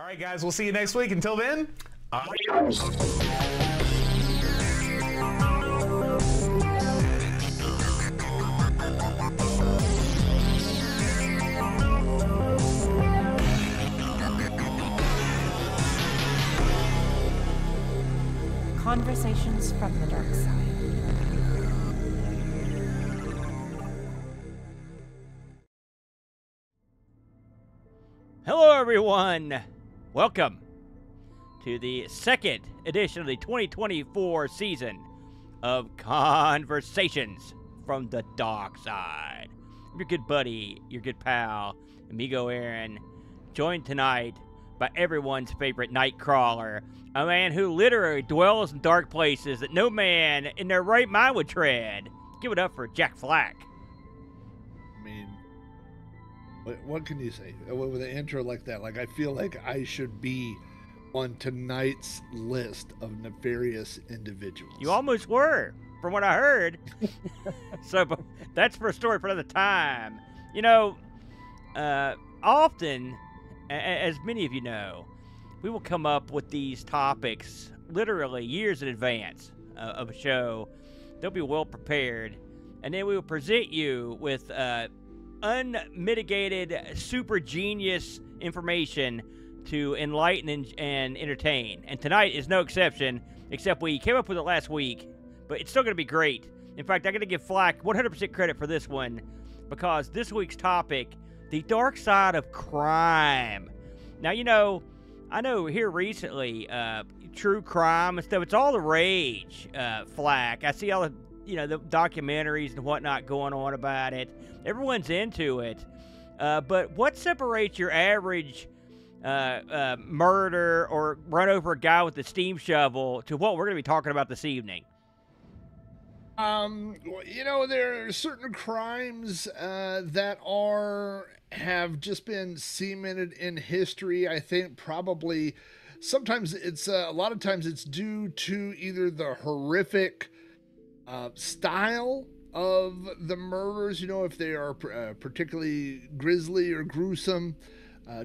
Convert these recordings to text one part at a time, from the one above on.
All right, guys, we'll see you next week. Until then, adios. Conversations from the Dark Side. Hello, everyone. Welcome to the second edition of the 2024 season of Conversations from the Dark Side. Your good buddy, your good pal, Amigo Aaron, joined tonight by everyone's favorite Nightcrawler, a man who literally dwells in dark places that no man in their right mind would tread. Give it up for Jack Flack. I mean, what can you say? With an intro like that, like, I feel like I should be on tonight's list of nefarious individuals. You almost were, from what I heard. So, but that's for a story for another time. You know, often, as many of you know, we will come up with these topics literally years in advance of a show. They'll be well prepared, and then we will present you with unmitigated, super genius information to enlighten and entertain. And tonight is no exception, except we came up with it last week, but it's still going to be great. In fact, I'm going to give Flack 100% credit for this one, because this week's topic: the dark side of crime. Now, you know, I know here recently, true crime and stuff, it's all the rage, Flack. I see all the, you know, the documentaries and whatnot going on about it. Everyone's into it. But what separates your average murder or run over a guy with a steam shovel to what we're going to be talking about this evening? You know, there are certain crimes that have just been cemented in history. I think probably sometimes it's a lot of times it's due to either the horrific style of the murders, you know, if they are particularly grisly or gruesome,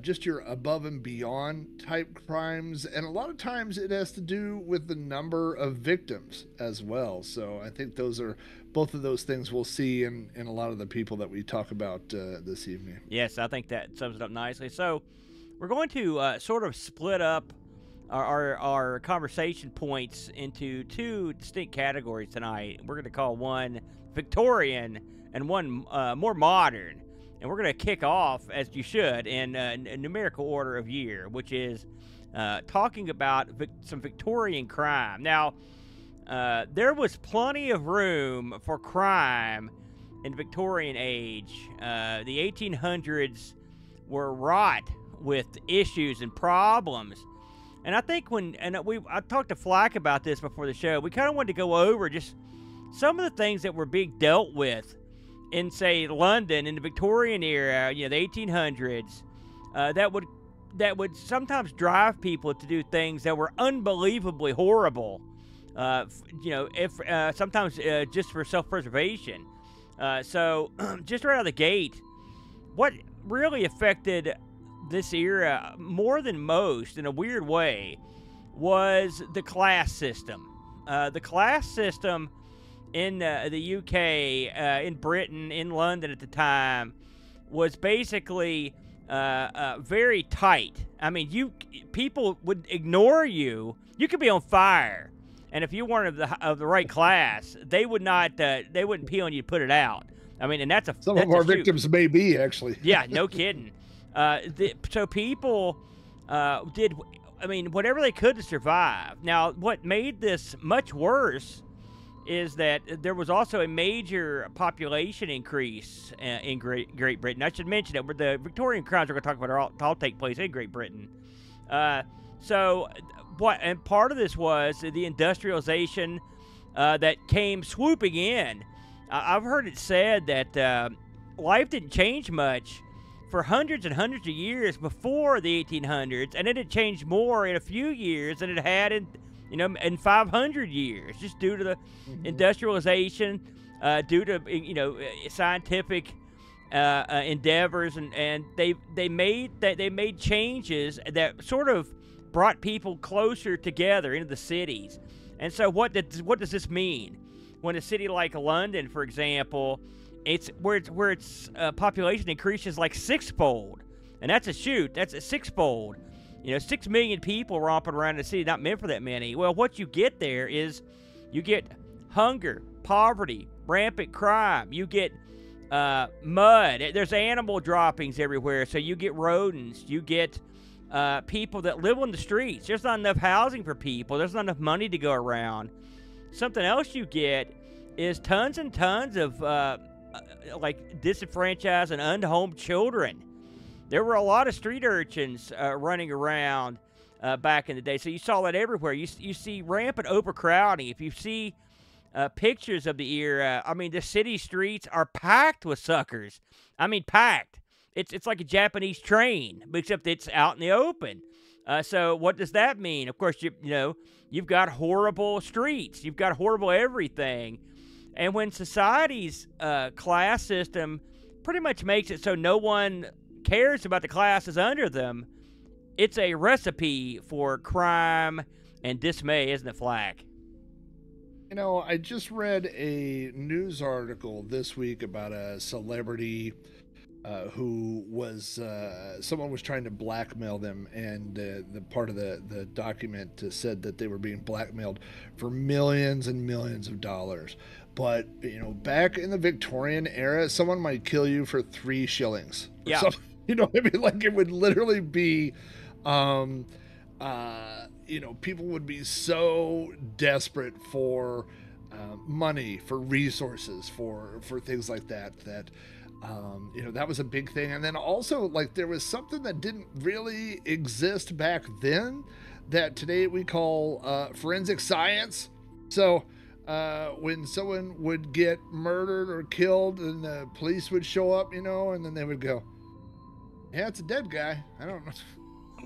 just your above and beyond type crimes. And a lot of times it has to do with the number of victims as well. So I think those are both of those things we'll see in a lot of the people that we talk about this evening. Yes, I think that sums it up nicely. So we're going to sort of split up our conversation points into two distinct categories tonight. We're going to call one Victorian and one more modern. And we're going to kick off, as you should, in numerical order of year, which is talking about some Victorian crime. Now, there was plenty of room for crime in Victorian age. The 1800s were wrought with issues and problems. And I think I talked to Flack about this before the show, we kind of wanted to go over just some of the things that were being dealt with in, say, London in the Victorian era, you know, the 1800s, that would sometimes drive people to do things that were unbelievably horrible, you know, if sometimes just for self-preservation. So, just right out of the gate, what really affected this era more than most, in a weird way, was the class system. The class system in the UK, in Britain, in London at the time, was basically very tight. I mean, people would ignore you. You could be on fire, and if you weren't of the right class, they would not. They wouldn't pee on you to put it out. I mean, and that's a some of our victims may be actually. Yeah, no kidding. So people did, I mean, whatever they could to survive. Now, what made this much worse is that there was also a major population increase in Great Britain. I should mention that the Victorian crimes we're going to talk about are all take place in Great Britain. And part of this was the industrialization that came swooping in. I've heard it said that life didn't change much for hundreds and hundreds of years before the 1800s, and it had changed more in a few years than it had in, you know, in 500 years, just due to the industrialization, due to, you know, scientific endeavors, and they made changes that sort of brought people closer together into the cities. And so what does this mean? When a city like London, for example, where its population increases like sixfold, and that's a shoot, that's a sixfold. You know, 6 million people romping around in the city, not meant for that many. Well, what you get there is you get hunger, poverty, rampant crime. You get mud. There's animal droppings everywhere, so you get rodents. You get people that live on the streets. There's not enough housing for people. There's not enough money to go around. Something else you get is tons and tons of like disenfranchised and unhomed children. There were a lot of street urchins running around back in the day, so you saw that everywhere. You see rampant overcrowding. If you see pictures of the era, I mean, the city streets are packed with suckers. I mean, packed. It's like a Japanese train, except it's out in the open. So what does that mean? Of course, you know, you've got horrible streets. You've got horrible everything. And when society's class system pretty much makes it so no one cares about the classes under them, it's a recipe for crime and dismay, isn't it, Flack? You know, I just read a news article this week about a celebrity who was, someone was trying to blackmail them, and the part of the document said that they were being blackmailed for millions and millions of dollars. But, you know, back in the Victorian era, someone might kill you for 3 shillings. Yeah. Something. You know what I mean? Like, it would literally be, you know, people would be so desperate for money, for resources, for things like that, that, you know, that was a big thing. And then also, like, there was something that didn't really exist back then that today we call forensic science. So when someone would get murdered or killed and the police would show up, you know, and then they would go, yeah, it's a dead guy. I don't know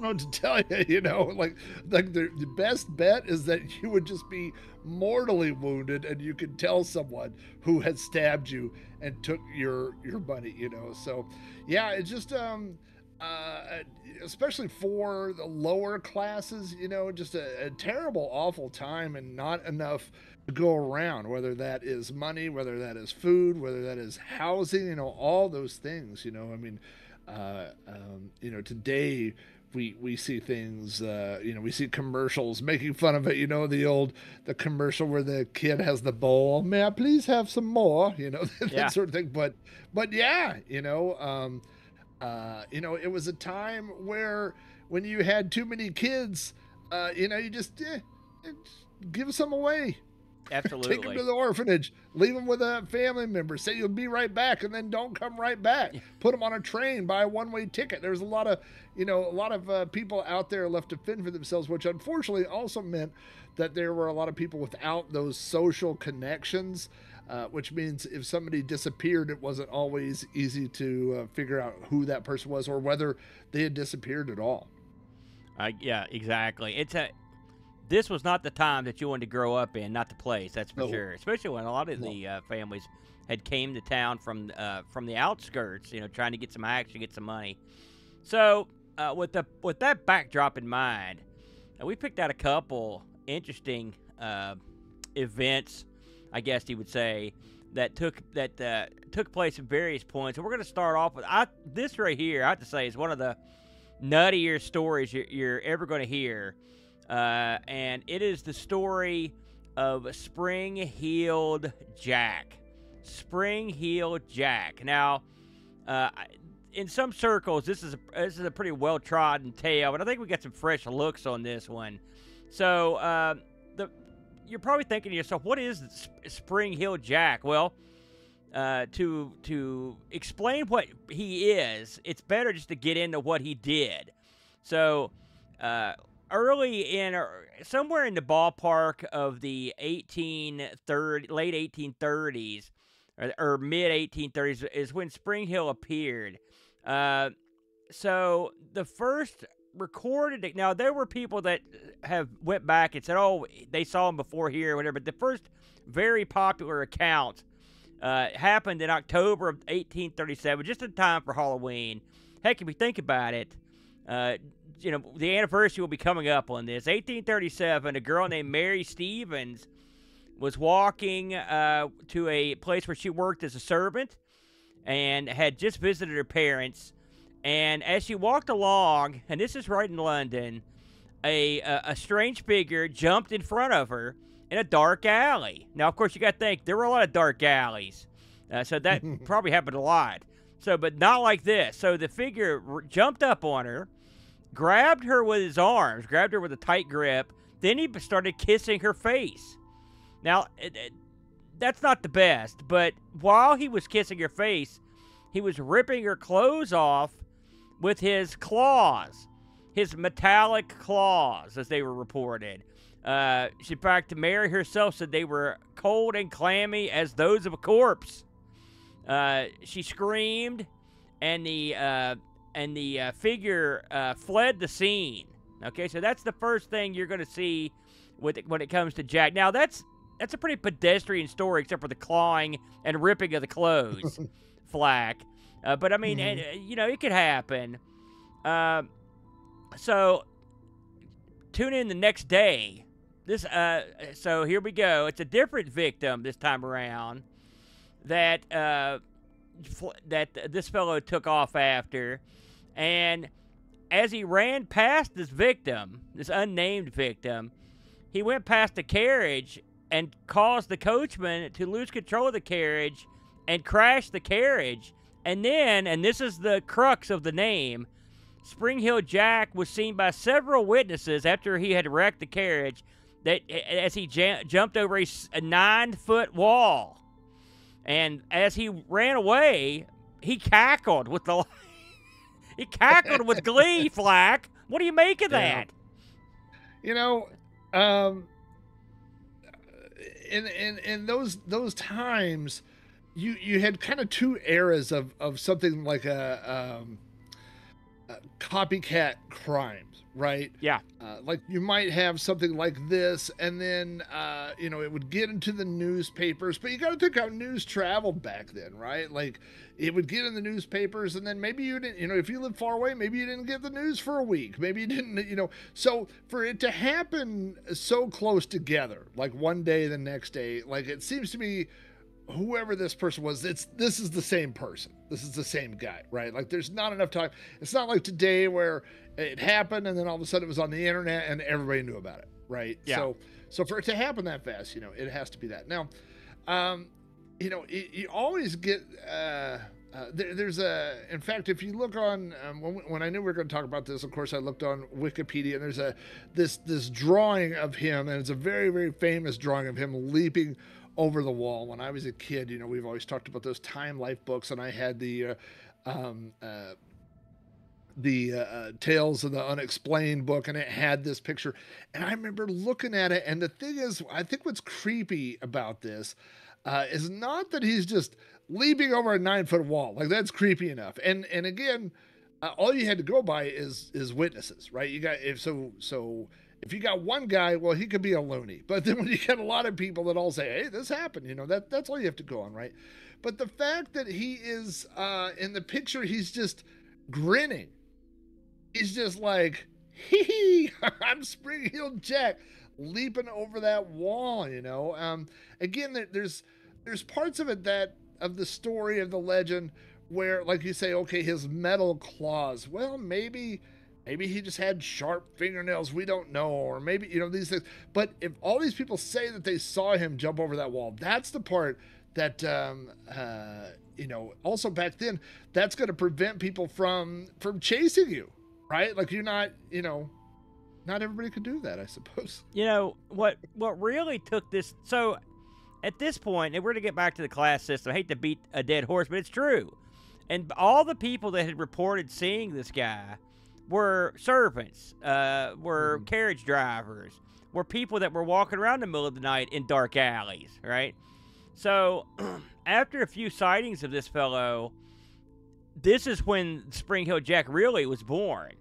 what to tell you, you know, like the best bet is that you would just be mortally wounded and you could tell someone who had stabbed you and took your money, you know? So yeah, it's just, especially for the lower classes, you know, just a terrible, awful time and not enough to go around, whether that is money, whether that is food, whether that is housing, you know, all those things, you know, I mean, you know, today we see things, you know, we see commercials making fun of it, you know, the commercial where the kid has the bowl, may I please have some more, you know, that, yeah, sort of thing. But yeah, you know, it was a time where when you had too many kids, you know, you just give some away. Absolutely. Take them to the orphanage, leave them with a family member, say you'll be right back, and then don't come right back. Put them on a train, buy a one-way ticket. There's a lot of, you know, a lot of people out there left to fend for themselves, which unfortunately also meant that there were a lot of people without those social connections, which means if somebody disappeared, it wasn't always easy to figure out who that person was or whether they had disappeared at all. Yeah, exactly. This was not the time that you wanted to grow up in, not the place, that's for sure. Especially when a lot of the families had came to town from the outskirts, you know, trying to get some action, get some money. So with that backdrop in mind, we picked out a couple interesting events, I guess you would say, that took place at various points. And we're going to start off with this right here. I have to say is one of the nuttier stories you're ever going to hear. And it is the story of Spring-Heeled Jack. Spring-Heeled Jack. Now, in some circles, this is a pretty well-trodden tale, but I think we got some fresh looks on this one. So, you're probably thinking to yourself, what is Spring-Heeled Jack? Well, to explain what he is, it's better just to get into what he did. So, early in, or somewhere in the ballpark of the late 1830s, or mid-1830s, is when Spring-Heeled appeared. So the first recorded, now there were people that have went back and said, oh, they saw him before here or whatever, but the first very popular account It happened in October of 1837, just in time for Halloween. Heck, if you think about it, you know, the anniversary will be coming up on this. 1837, a girl named Mary Stevens was walking to a place where she worked as a servant and had just visited her parents. And as she walked along, and this is right in London, a strange figure jumped in front of her in a dark alley. Now, of course, you got to think, there were a lot of dark alleys. So that probably happened a lot. So, but not like this. So the figure jumped up on her, grabbed her with his arms, grabbed her with a tight grip. Then he started kissing her face. Now, that's not the best, but while he was kissing her face, he was ripping her clothes off with his claws, his metallic claws, as they were reported. In fact, Mary herself said they were cold and clammy as those of a corpse. She screamed, and the figure fled the scene. Okay, so that's the first thing you're going to see with it, when it comes to Jack. Now, that's a pretty pedestrian story, except for the clawing and ripping of the clothes, Flack. But, I mean, you know, it could happen. So, tune in the next day. This, so here we go. It's a different victim this time around that this fellow took off after. And as he ran past this victim, this unnamed victim, he went past the carriage and caused the coachman to lose control of the carriage and crash the carriage. And then, and this is the crux of the name, Spring-Heeled Jack was seen by several witnesses after he had wrecked the carriage that as he jumped over a 9-foot wall. And as he ran away, he cackled with the... he cackled with glee, Flack. What do you make of that? You know... in those times, you had kind of two eras of something like a copycat crimes, right? Yeah. Like you might have something like this, and then you know, it would get into the newspapers. But you got to think how news traveled back then, right? Like it would get in the newspapers, and then maybe you didn't, you know, if you lived far away, maybe you didn't get the news for a week, maybe you didn't, you know. So for it to happen so close together, like one day the next day, like it seems to me, whoever this person was, this is the same person. This is the same guy, right? Like there's not enough time. It's not like today where it happened and then all of a sudden it was on the internet and everybody knew about it, right? Yeah. So for it to happen that fast, you know, it has to be that. Now, you know, you always get there's a. In fact, if you look on when I knew we were going to talk about this, of course I looked on Wikipedia, and there's a this drawing of him, and it's a very, very famous drawing of him leaping over the wall. When I was a kid, you know, we've always talked about those Time Life books, and I had the Tales of the Unexplained book, and it had this picture, and I remember looking at it. And the thing is, I think what's creepy about this is not that he's just leaping over a 9-foot wall, like that's creepy enough. And again, all you had to go by is witnesses, right? You got If you got one guy, well, he could be a loony. But then when you get a lot of people that all say, hey, this happened, you know, that's all you have to go on, right? But the fact that he is, in the picture, he's just grinning. He's just like, hee-hee, I'm Spring-Heeled Jack, leaping over that wall, you know. Again, there's parts of it that, of the story, of the legend, where, like you say, okay, his metal claws, well, maybe he just had sharp fingernails. We don't know. Or maybe, you know, these things. But if all these people say that they saw him jump over that wall, that's the part that, you know, also back then, that's going to prevent people from chasing you, right? Like you're not, you know, not everybody could do that, I suppose. You know, what really took this. So at this point, and we're going to get back to the class system. I hate to beat a dead horse, but it's true. And all the people that had reported seeing this guy were servants, were carriage drivers, were people that were walking around in the middle of the night in dark alleys, right? So after a few sightings of this fellow, this is when Spring-Heeled Jack really was born.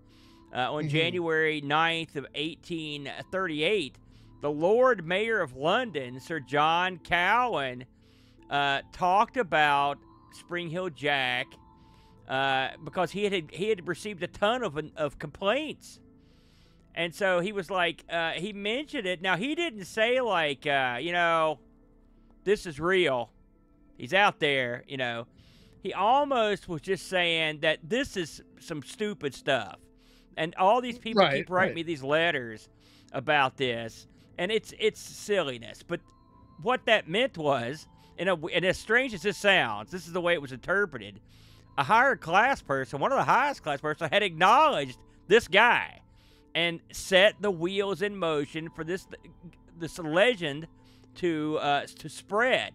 On January 9th of 1838, the Lord Mayor of London, Sir John Cowan, talked about Spring-Heeled Jack because he had received a ton of complaints. And so he was like, he mentioned it. Now, he didn't say, like, you know, this is real. He's out there, you know. He almost was just saying that this is some stupid stuff. And all these people keep writing me these letters about this. And it's silliness. But what that meant was, and as strange as this sounds, this is the way it was interpreted. A higher class person, one of the highest class persons, had acknowledged this guy and set the wheels in motion for this legend to spread.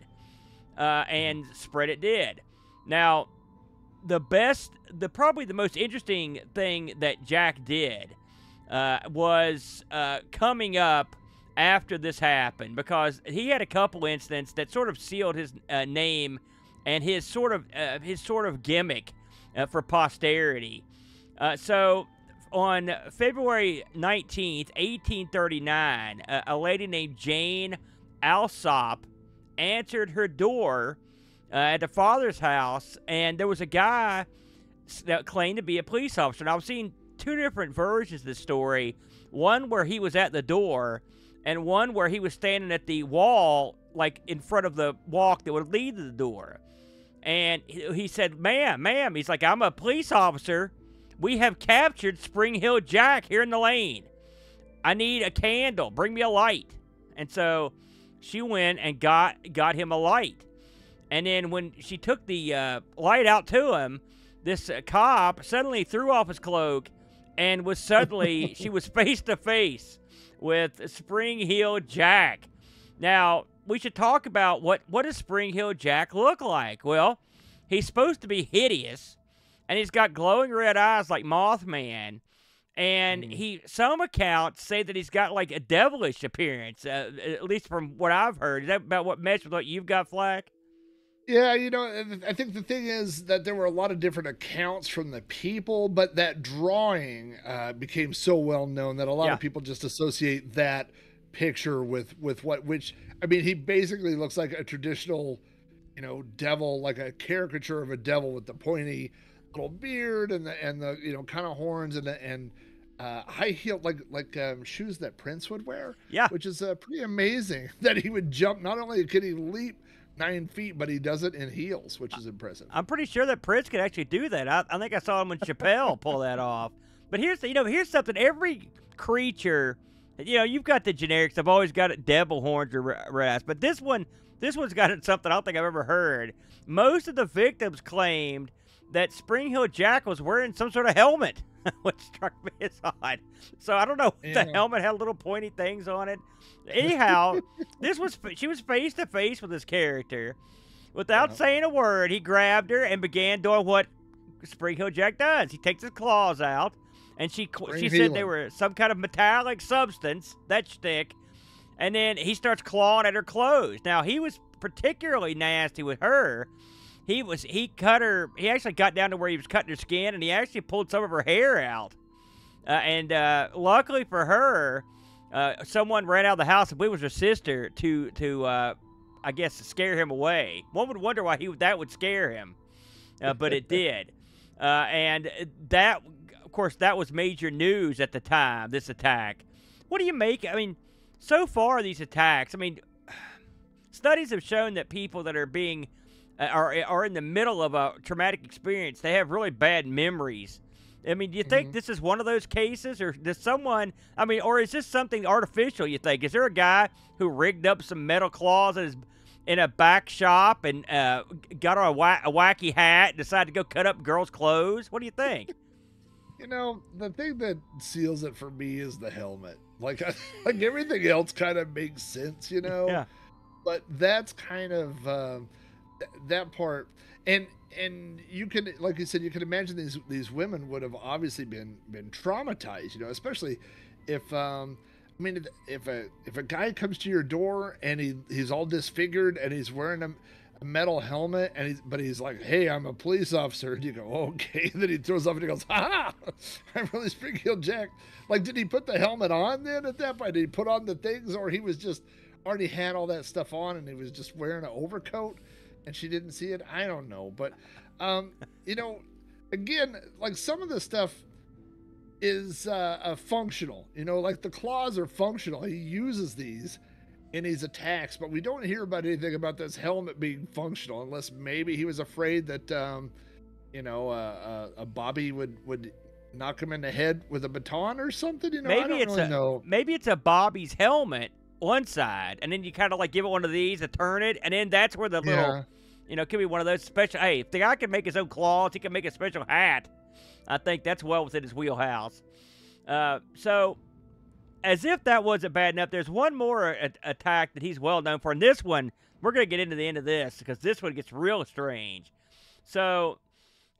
And spread it did. Now, probably the most interesting thing that Jack did was coming up after this happened, because he had a couple incidents that sort of sealed his name and his sort of gimmick for posterity. So on February 19th, 1839, a lady named Jane Alsop answered her door at the father's house, and there was a guy that claimed to be a police officer. And I've seen two different versions of this story, one where he was at the door and one where he was standing at the wall, like in front of the walk that would lead to the door. And he said, ma'am, he's like, I'm a police officer. We have captured Spring-Heeled Jack here in the lane. I need a candle. Bring me a light. And so she went and got him a light. And then when she took the light out to him, this cop suddenly threw off his cloak and was suddenly, she was face to face with Spring-Heeled Jack. Now, we should talk about what does Spring-Heeled Jack look like? Well, he's supposed to be hideous, and he's got glowing red eyes like Mothman. And some accounts say that he's got, like, a devilish appearance, at least from what I've heard. Is that about what matched with what you've got, Flack? Yeah, you know, I think the thing is that there were a lot of different accounts from the people, but that drawing became so well known that a lot of people just associate that picture with I mean, he basically looks like a traditional, you know, devil, like a caricature of a devil with the pointy little beard and the you know, kind of horns and high heel like shoes that Prince would wear, which is pretty amazing that he would jump. Not only could he leap 9 feet, but he does it in heels, which is impressive. I'm pretty sure that Prince could actually do that. I think I saw him when Chappelle pull that off. But here's something. Every creature, you know, you've got the generics. I've always got it, devil horns or rest, but this one's got it something I don't think I've ever heard. Most of the victims claimed that Spring-Heeled Jack was wearing some sort of helmet, which struck me as odd. So I don't know. The helmet had little pointy things on it. Anyhow, she was face to face with this character. Without saying a word, he grabbed her and began doing what Spring-Heeled Jack does. He takes his claws out, and she said they were some kind of metallic substance, that shtick, and then he starts clawing at her clothes. Now, he was particularly nasty with her. He cut her. He actually got down to where he was cutting her skin, and he actually pulled some of her hair out. And luckily for her, someone ran out of the house, and it was her sister, to I guess, scare him away. One would wonder why that would scare him, but it did. And that, of course, that was major news at the time. This attack. What do you make? I mean, so far these attacks. I mean, studies have shown that people that are being are in the middle of a traumatic experience, they have really bad memories. I mean, do you think this is one of those cases, or does someone, I mean, or is this something artificial, you think? Is there a guy who rigged up some metal claws in a back shop and got on a wacky hat and decided to go cut up girls' clothes? What do you think? You know, the thing that seals it for me is the helmet. Like everything else kind of makes sense, you know? Yeah. But that's kind of that part, and you can, like you said, you can imagine these women would have obviously been traumatized, you know, especially if I mean, if a guy comes to your door and he's all disfigured and he's wearing a metal helmet and he's like, hey, I'm a police officer, and you go, okay, and then he throws off and he goes, ha, I'm really Spring-Heeled Jack. Like, did he put the helmet on then at that point? Did he put on the things, or he was just already had all that stuff on and he was just wearing an overcoat? and she didn't see it. I don't know. But, you know, again, like some of the stuff is functional. You know, like the claws are functional. He uses these in his attacks, but we don't hear about anything about this helmet being functional unless maybe he was afraid that, you know, a Bobby would knock him in the head with a baton or something. You know, maybe it's really maybe it's a Bobby's helmet one side, and then you kind of like give it one of these and turn it, and then that's where the little, you know, it could be one of those special. Hey, if the guy can make his own claws, he can make a special hat. I think that's well within his wheelhouse. So, as if that wasn't bad enough, there's one more attack that he's well known for. And this one, we're going to get into the end of this because this one gets real strange. So,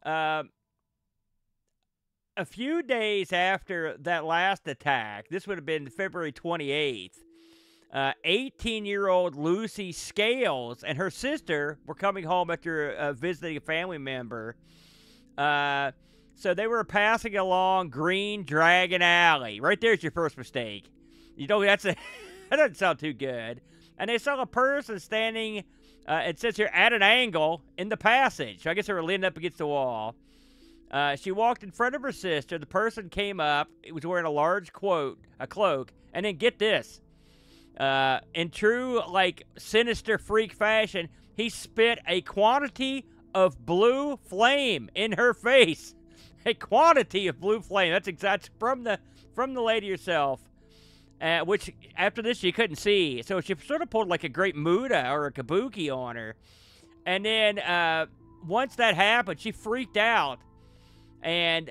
a few days after that last attack, this would have been February 28th, 18-year-old Lucy Scales and her sister were coming home after visiting a family member. So they were passing along Green Dragon Alley. Right there's your first mistake. You know, that's a, that doesn't sound too good. And they saw a person standing, it says here, at an angle in the passage. So I guess they were leaning up against the wall. She walked in front of her sister. The person came up. It was wearing a large cloak. And then get this. In true, like, sinister freak fashion, he spit a quantity of blue flame in her face. A quantity of blue flame. That's exact from the lady herself, which after this she couldn't see. So she sort of pulled like a great Muda or a Kabuki on her. And then once that happened, she freaked out, and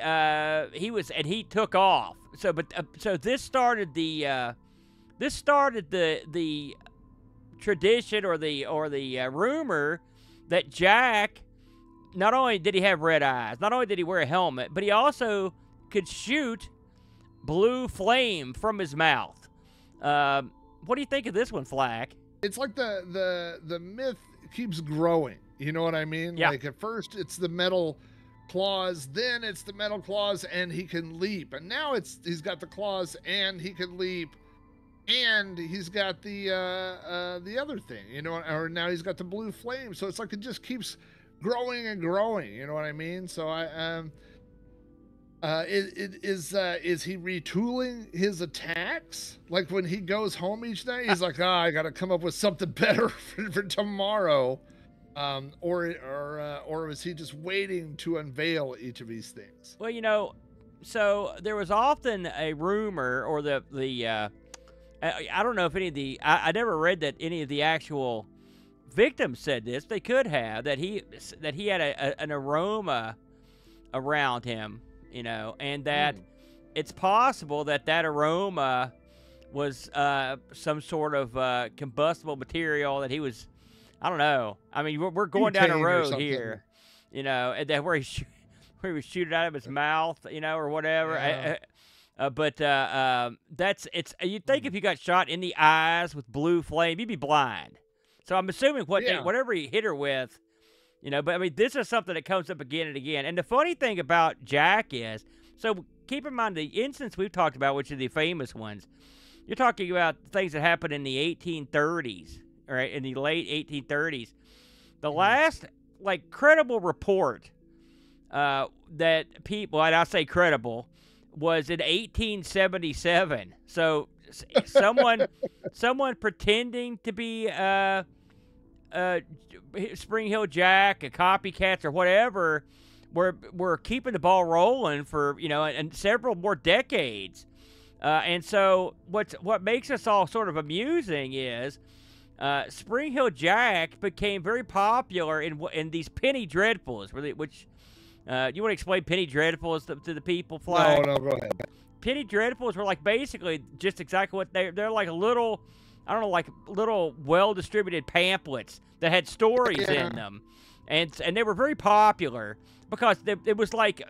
he took off. So so this started the tradition or the rumor that Jack. Not only did he have red eyes, not only did he wear a helmet, but he also could shoot blue flame from his mouth. What do you think of this one, Flack? It's like the myth keeps growing. You know what I mean? Yeah. Like at first it's the metal claws, then it's the metal claws and he can leap. And now he's got the claws and he can leap. And he's got the other thing, you know, or now he's got the blue flame. So it's like it just keeps growing and growing, you know what I mean? So I is he retooling his attacks? Like when he goes home each night, he's like, I gotta come up with something better for tomorrow, or is he just waiting to unveil each of these things? Well, you know, so there was often a rumor, or I don't know if any of the I never read that any of the actual victims said this. They could have that he had an aroma around him, you know, and that it's possible that aroma was some sort of combustible material that he was. I don't know. I mean, we're going down a road here, you know, and that where he was shooting out of his mouth, you know, or whatever. Yeah. You'd think if you got shot in the eyes with blue flame, you'd be blind. So I'm assuming whatever he hit her with, you know, but I mean, this is something that comes up again and again. And the funny thing about Jack is, so keep in mind the instance we've talked about, which are the famous ones. You're talking about things that happened in the 1830s, all right, in the late 1830s. The last, like, credible report that people, and I say credible, was in 1877. So someone pretending to be Spring-Heeled Jack, a copycats or whatever, were keeping the ball rolling for, you know, and several more decades. And so what makes us all sort of amusing is Spring-Heeled Jack became very popular in these penny dreadfuls, which you want to explain penny dreadfuls to the people, Flag? No, go ahead. Penny dreadfuls were like basically just exactly what they're like little well-distributed pamphlets that had stories in them, and they were very popular because it was like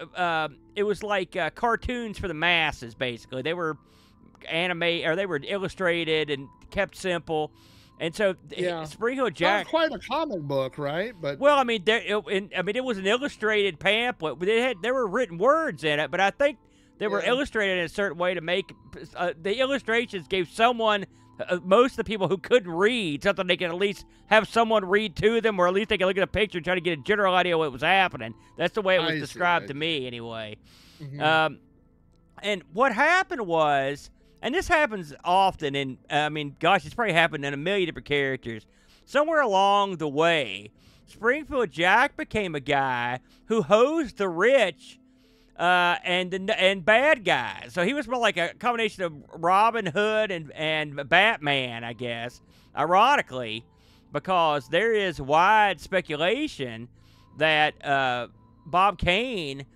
cartoons for the masses. Basically, they were animated or they were illustrated and kept simple. And so, Spring-Heeled Jack. Not quite a comic book, right? But well, I mean, it was an illustrated pamphlet. There were written words in it, but I think they were illustrated in a certain way to make the illustrations gave someone most of the people who couldn't read, something they could at least have someone read to them, or at least they could look at a picture and try to get a general idea of what was happening. That's the way it was described to me, anyway. Mm-hmm. And what happened was, and this happens often, and I mean, gosh, it's probably happened in a million different characters. Somewhere along the way, Spring-Heeled Jack became a guy who hosed the rich and bad guys. So he was more like a combination of Robin Hood and Batman, I guess, ironically, because there is wide speculation that Bob Kane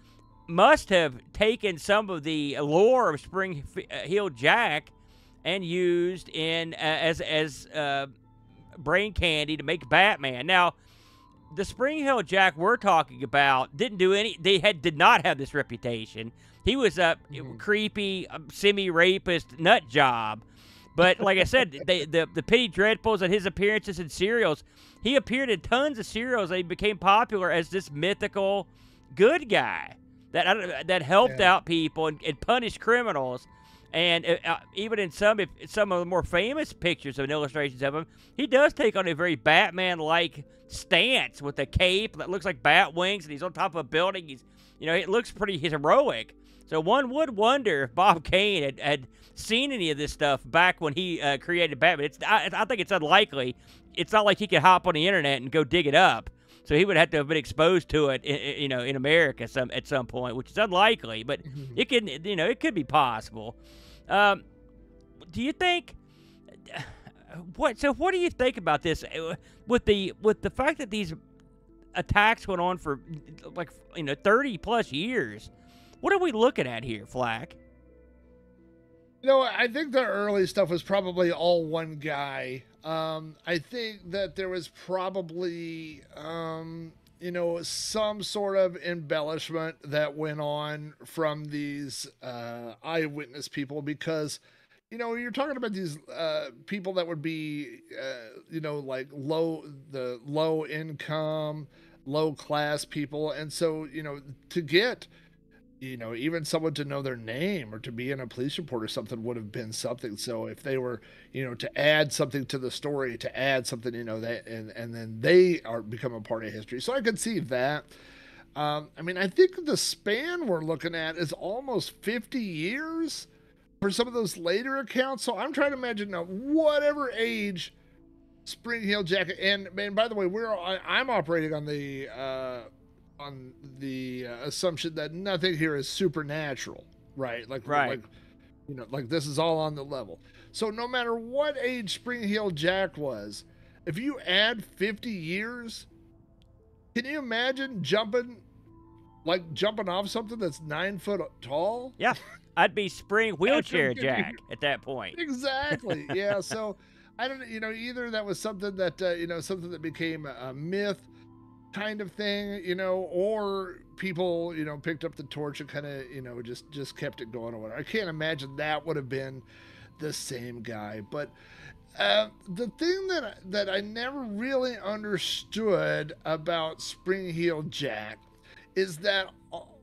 must have taken some of the lore of Spring-Heeled Jack and used in as brain candy to make Batman. Now, the Spring-Heeled Jack we're talking about didn't do any. They did not have this reputation. He was a creepy, semi-rapist nut job. But like I said, the Penny Dreadfuls and his appearances in serials, he appeared in tons of serials. And he became popular as this mythical good guy that helped out people and punished criminals. And even in some of the more famous pictures and illustrations of him, he does take on a very Batman-like stance with a cape that looks like bat wings, and he's on top of a building. He's, you know, it looks pretty heroic. So one would wonder if Bob Kane had seen any of this stuff back when he created Batman. I think it's unlikely. It's not like he could hop on the internet and go dig it up. So he would have to have been exposed to it, you know, in America at some point, which is unlikely, but it can, you know, it could be possible. Do you think? So what do you think about this with the fact that these attacks went on for, like, you know, 30+ years? What are we looking at here, Flack? You know, I think the early stuff was probably all one guy. I think that there was probably, you know, some sort of embellishment that went on from these eyewitness people, because, you know, you're talking about these people that would be, you know, like low income, low class people. And so, you know, to get, you know, even someone to know their name or to be in a police report or something would have been something. So if they were, you know, to add something to the story, to add something, you know, that, and then they are become a part of history. So I could see that. I mean, I think the span we're looking at is almost 50 years for some of those later accounts. So I'm trying to imagine now, whatever age Spring-Heeled Jack, and by the way, I'm operating on the assumption that nothing here is supernatural, right? Like, you know, like this is all on the level. So no matter what age Spring-Heeled Jack was, if you add 50 years, can you imagine jumping off something that's 9 foot tall? Yeah, I'd be Spring-Wheelchair Jack at that point. Exactly. Yeah. So I don't, you know, either that was something that, you know, something that became a myth kind of thing, you know, or people, you know, picked up the torch and kind of, you know, just kept it going or whatever. I can't imagine that would have been the same guy. But the thing that I never really understood about Spring-Heeled Jack is that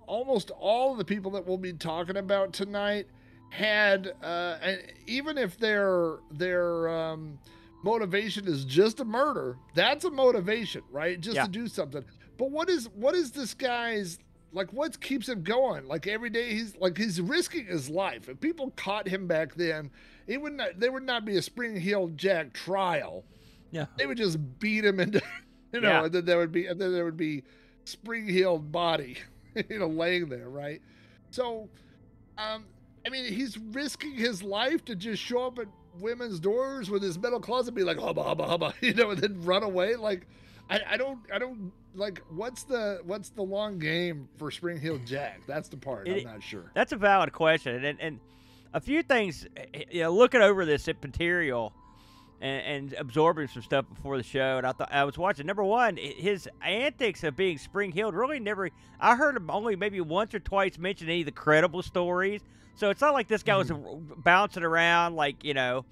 almost all of the people that we'll be talking about tonight had, and even if their motivation is just a murder, that's a motivation, right? Just to do something. But what is this guy's, like, what keeps him going? Like, every day he's risking his life. If people caught him back then, there would not be a Spring-Heeled Jack trial. Yeah, they would just beat him into, you know, and then there would be Spring-Heeled body, you know, laying there, right? So, I mean, he's risking his life to just show up at women's doors with his metal claws and be like, hubba hubba hubba, you know, and then run away. Like, I don't like, what's the long game for Spring-Heeled Jack? That's the part I'm not sure. That's a valid question, and a few things. You know, looking over this material and absorbing some stuff before the show, and I was watching. Number one, his antics of being Spring-Heeled really never. I heard him only maybe once or twice mention any of the credible stories. So it's not like this guy was bouncing around, like, you know,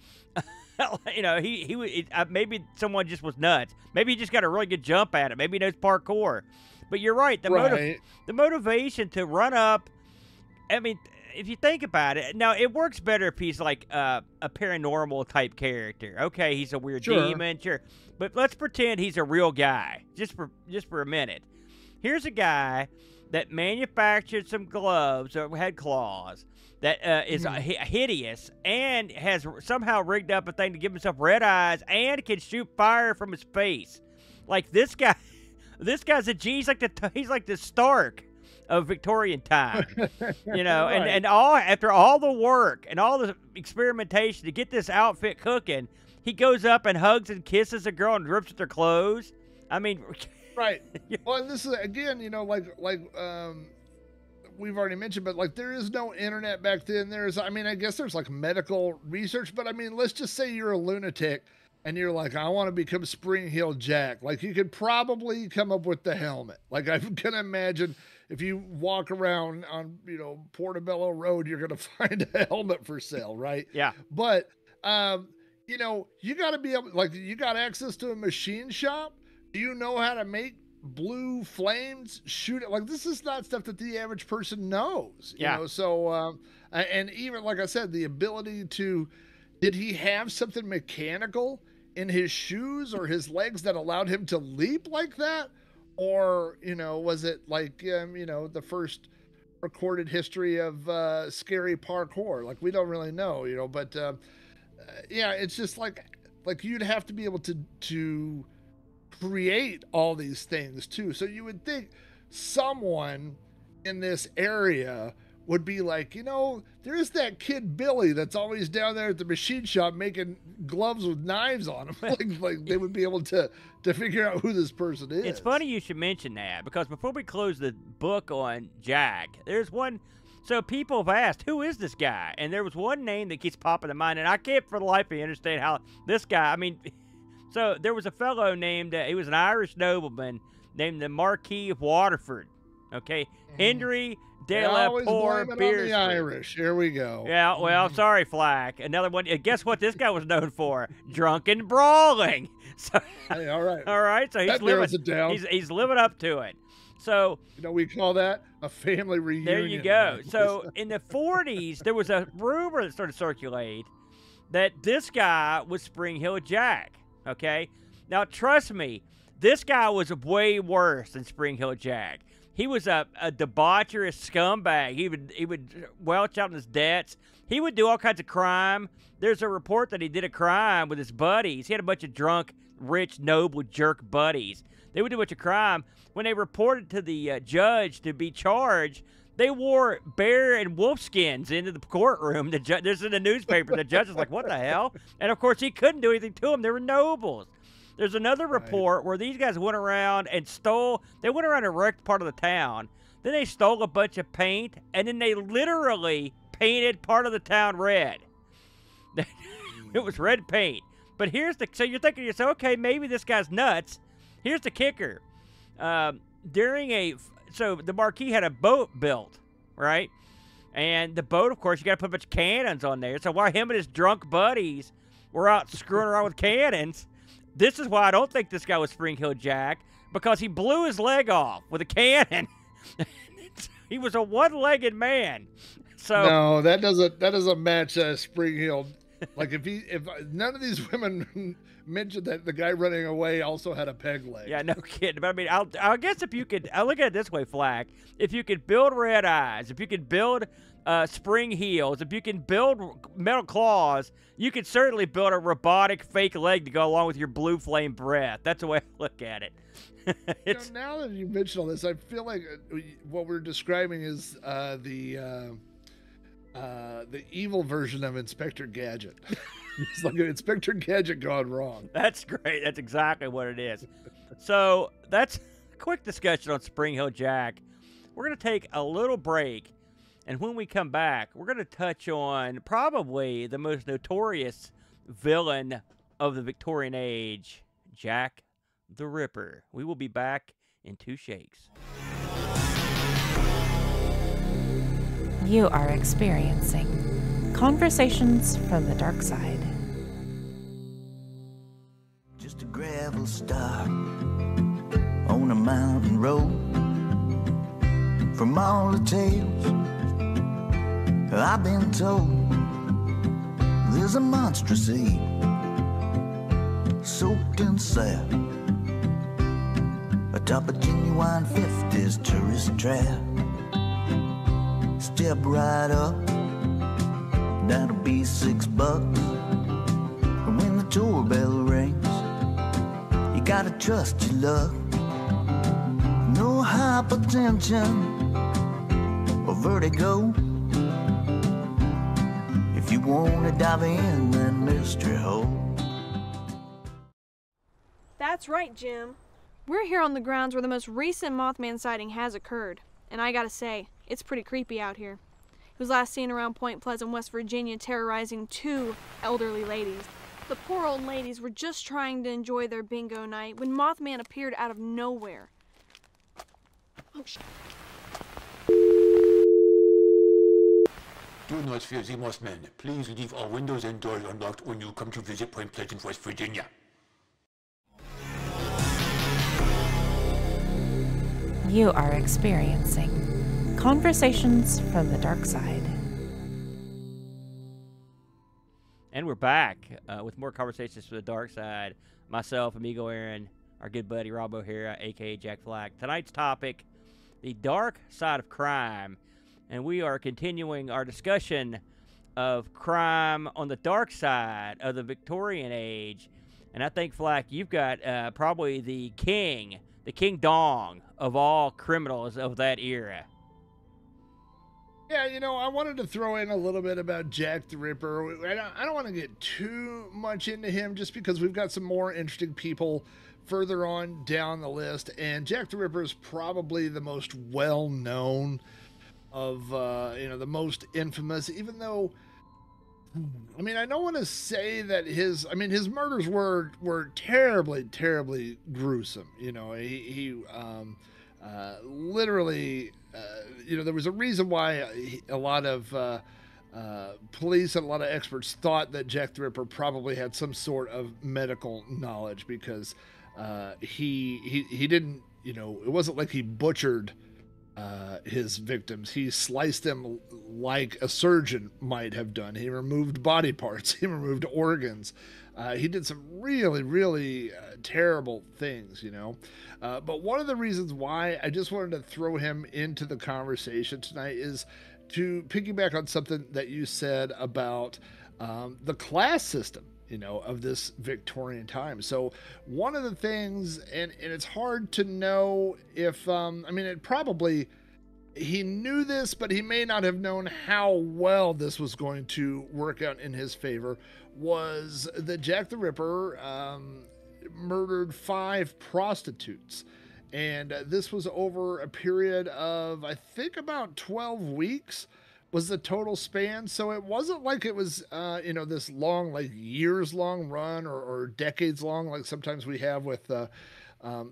you know, he maybe someone just was nuts. Maybe he just got a really good jump at it. Maybe he knows parkour. But you're right. The motivation to run up, I mean, if you think about it, now it works better if he's like a paranormal type character. Okay, he's a weird demon, sure, but let's pretend he's a real guy just for a minute. Here's a guy that manufactured some gloves or had claws that is hideous and has somehow rigged up a thing to give himself red eyes and can shoot fire from his face. Like this guy, he's like the Stark of Victorian time, you know, right. and all after all the work and all the experimentation to get this outfit cooking, he goes up and hugs and kisses a girl and rips at their clothes. I mean, right. Well, this is again, you know, like we've already mentioned, but like there is no internet back then. There's, I mean, I guess there's like medical research, but I mean, let's just say you're a lunatic and you're like, I want to become Spring-Heeled Jack. Like you could probably come up with the helmet. Like I can imagine. If you walk around on, you know, Portobello Road, you're going to find a helmet for sale, right? Yeah. But, you know, you got to be able, like, you got access to a machine shop. Do you know how to make blue flames? Shoot it. Like, this is not stuff that the average person knows. You know? So, and even, like I said, the ability to, did he have something mechanical in his shoes or his legs that allowed him to leap like that? Or, you know, was it like, you know, the first recorded history of scary parkour? Like, we don't really know, you know, but yeah, it's just like you'd have to be able to create all these things too. So you would think someone in this area would be like, you know, there's that kid Billy that's always down there at the machine shop making gloves with knives on them. like they would be able to figure out who this person is. It's funny you should mention that, because before we close the book on Jack, there's one. So people have asked, who is this guy? And there was one name that keeps popping in mind, and I can't for the life of me understand how this guy, I mean, so there was a fellow named, he was an Irish nobleman named the Marquis of Waterford. Okay, Henry de la Poer Beersford. Irish. Here we go. Yeah, well, sorry, Flack. Another one. And guess what? This guy was known for drunken brawling. So, hey, all right, So he's living up to it. So you know, we call that a family reunion. There you go. So in the 40s, there was a rumor that started to circulate that this guy was Spring-Heeled Jack. Okay, now trust me, this guy was way worse than Spring-Heeled Jack. He was a debaucherous scumbag. He would welch out on his debts. He would do all kinds of crime. There's a report that he did a crime with his buddies. He had a bunch of drunk, rich, noble jerk buddies. They would do a bunch of crime. When they reported to the judge to be charged, they wore bear and wolf skins into the courtroom. This is in the newspaper. The judge is like, what the hell? And, of course, he couldn't do anything to them. They were nobles. There's another report where these guys went around and stole. They went around and wrecked part of the town. Then they stole a bunch of paint, and then they literally painted part of the town red. It was red paint. But here's the, so you're thinking to yourself, okay, maybe this guy's nuts. Here's the kicker. So the Marquis had a boat built, right? And the boat, of course, you got to put a bunch of cannons on there. So while him and his drunk buddies were out screwing around with cannons, this is why I don't think this guy was Spring-Heeled Jack, because he blew his leg off with a cannon. He was a one-legged man. So no, that doesn't match Spring-Heeled. Like if none of these women mentioned that the guy running away also had a peg leg. Yeah, no kidding. But I mean, I guess if you could, I look at it this way, Flack. If you could build red eyes, if you could build spring heels, if you can build metal claws, you could certainly build a robotic fake leg to go along with your blue flame breath. That's the way I look at it. You know, now that you mention all this, I feel like what we're describing is the evil version of Inspector Gadget. It's like an Inspector Gadget gone wrong. That's great. That's exactly what it is. So that's a quick discussion on Spring-Heeled Jack. We're going to take a little break. And when we come back, we're going to touch on probably the most notorious villain of the Victorian age, Jack the Ripper. We will be back in 2 shakes. You are experiencing Conversations from the Dark Side. Just a gravel stop on a mountain road. From all the tales I've been told there's a monstrous sea soaked in sand atop a genuine 50s tourist trap. Step right up, that'll be $6. And when the toll bell rings, you gotta trust your luck. No hypertension or vertigo. If you wanna dive in that mystery hole. That's right, Jim. We're here on the grounds where the most recent Mothman sighting has occurred. And I gotta say, it's pretty creepy out here. It was last seen around Point Pleasant, West Virginia, terrorizing 2 elderly ladies. The poor old ladies were just trying to enjoy their bingo night when Mothman appeared out of nowhere. Oh, shit. Do not fear the Mothman. Please leave our windows and doors unlocked when you come to visit Point Pleasant, West Virginia. You are experiencing Conversations from the Dark Side. And we're back with more Conversations from the Dark Side. Myself, Amigo Aaron, our good buddy Rob O'Hara, a.k.a. Jack Flack. Tonight's topic, the dark side of crime. And we are continuing our discussion of crime on the dark side of the Victorian age. And I think, Flack, you've got probably the king dong of all criminals of that era. Yeah, you know, I wanted to throw in a little bit about Jack the Ripper. I don't want to get too much into him just because we've got some more interesting people further on down the list. And Jack the Ripper is probably the most well-known of, you know, the most infamous, even though, I mean, I don't want to say that his, I mean, his murders were terribly, terribly gruesome. You know, he literally... you know, there was a reason why a lot of police and a lot of experts thought that Jack the Ripper probably had some sort of medical knowledge, because he didn't, you know, it wasn't like he butchered his victims. He sliced them like a surgeon might have done. He removed body parts. He removed organs. He did some really, really terrible things, you know. But one of the reasons why I just wanted to throw him into the conversation tonight is to piggyback on something that you said about the class system, you know, of this Victorian time. So one of the things, and it's hard to know if, I mean, it probably... He knew this, but he may not have known how well this was going to work out in his favor, was that Jack the Ripper murdered 5 prostitutes. And this was over a period of, I think, about 12 weeks was the total span. So it wasn't like it was, you know, this long, like years-long run or decades-long, like sometimes we have with...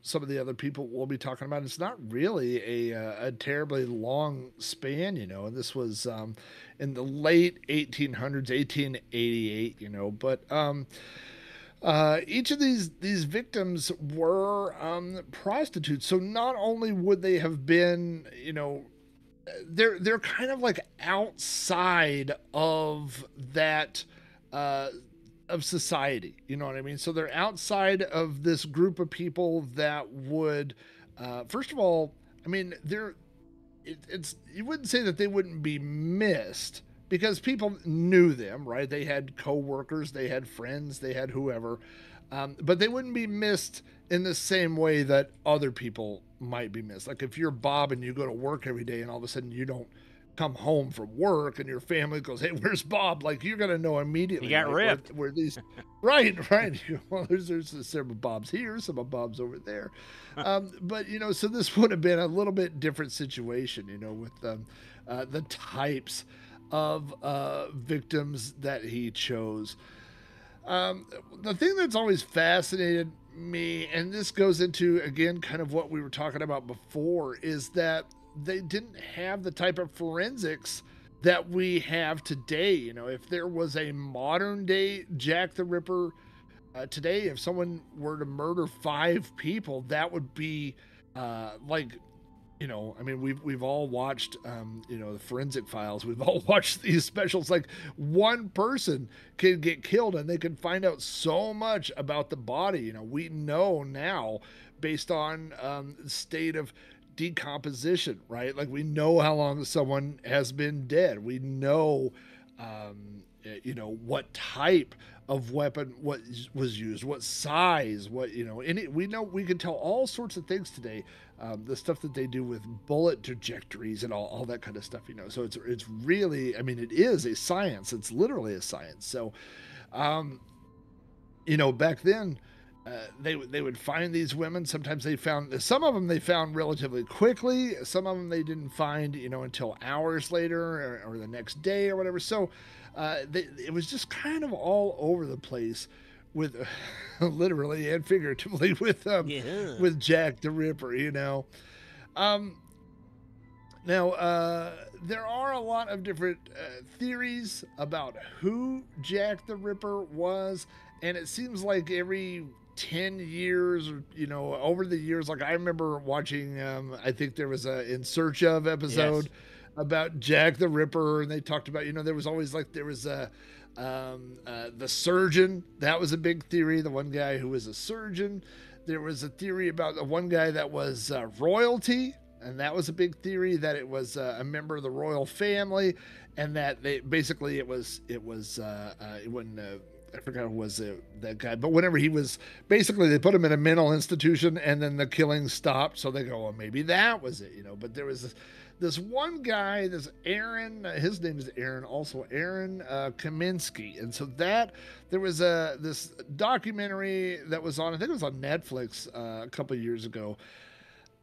some of the other people we'll be talking about. It's not really a terribly long span, you know. And this was in the late 1800s, 1888, you know. But each of these victims were prostitutes. So not only would they have been, you know, they're kind of like outside of that of society, you know what I mean? So they're outside of this group of people that would, first of all, I mean, it's you wouldn't say that they wouldn't be missed, because people knew them, right? They had co-workers, they had friends, they had whoever, but they wouldn't be missed in the same way that other people might be missed. Like if you're Bob and you go to work every day and all of a sudden you don't come home from work and your family goes, "Hey, where's Bob?" Like, you're gonna know immediately. He got like, ripped. Where these, right. Well, there's some of Bob's here, some of Bob's over there. But you know, so this would have been a little bit different situation, you know, with the types of victims that he chose. The thing that's always fascinated me, and this goes into again kind of what we were talking about before, is that they didn't have the type of forensics that we have today. You know, if there was a modern day Jack the Ripper today, if someone were to murder 5 people, that would be like you know, I mean, we've all watched, you know, the Forensic Files. We've all watched these specials. Like, one person can get killed and they can find out so much about the body. You know, we know now based on state of decomposition, right? Like, we know how long someone has been dead. We know, you know, what type of weapon what was used, what size, what, you know, and we know, we can tell all sorts of things today. The stuff that they do with bullet trajectories and all that kind of stuff, you know. So it's really, I mean, it is a science. It's literally a science. So, you know, back then, they would find these women. Sometimes they found, some of them they found relatively quickly. Some of them they didn't find, you know, until hours later or the next day or whatever. So it was just kind of all over the place with literally and figuratively with Jack the Ripper, you know. Now, there are a lot of different theories about who Jack the Ripper was. And it seems like every 10 years, you know, over the years, like I remember watching, I think there was a In Search Of episode about Jack the Ripper. And they talked about, you know, there was always like, there was a, the surgeon. That was a big theory. The one guy who was a surgeon. There was a theory about the one guy that was royalty. And that was a big theory, that it was a member of the royal family. And that they basically, it wasn't, I forgot who was that guy, but whenever he was, basically they put him in a mental institution and then the killing stopped. So they go, well, maybe that was it, you know. But there was this one guy, this Aaron, his name is Aaron, also Aaron Kosminski. And so that there was this documentary that was on, I think it was on Netflix a couple of years ago.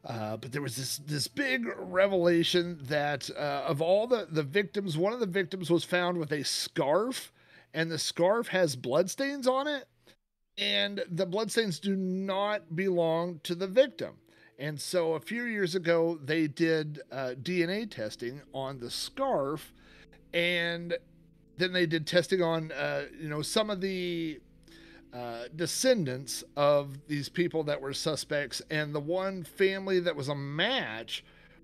But there was this big revelation that of all the victims, one of the victims was found with a scarf. And the scarf has bloodstains on it, and the bloodstains do not belong to the victim. And so a few years ago, they did DNA testing on the scarf, and then they did testing on, you know, some of the descendants of these people that were suspects. And the one family that was a match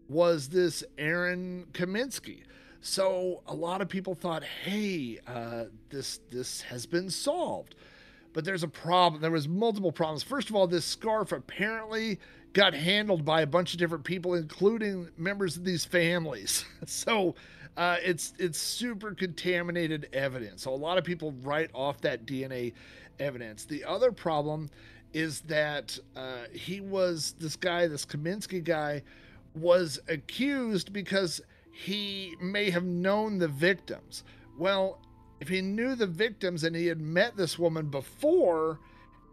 was this Aaron Kosminski. So a lot of people thought, hey, this has been solved. But there's a problem. There was multiple problems. First of all, this scarf apparently got handled by a bunch of different people, including members of these families. So it's super contaminated evidence. So a lot of people write off that DNA evidence. The other problem is that he was, this guy, this Kosminski guy, was accused because he may have known the victims. Well, if he knew the victims and he had met this woman before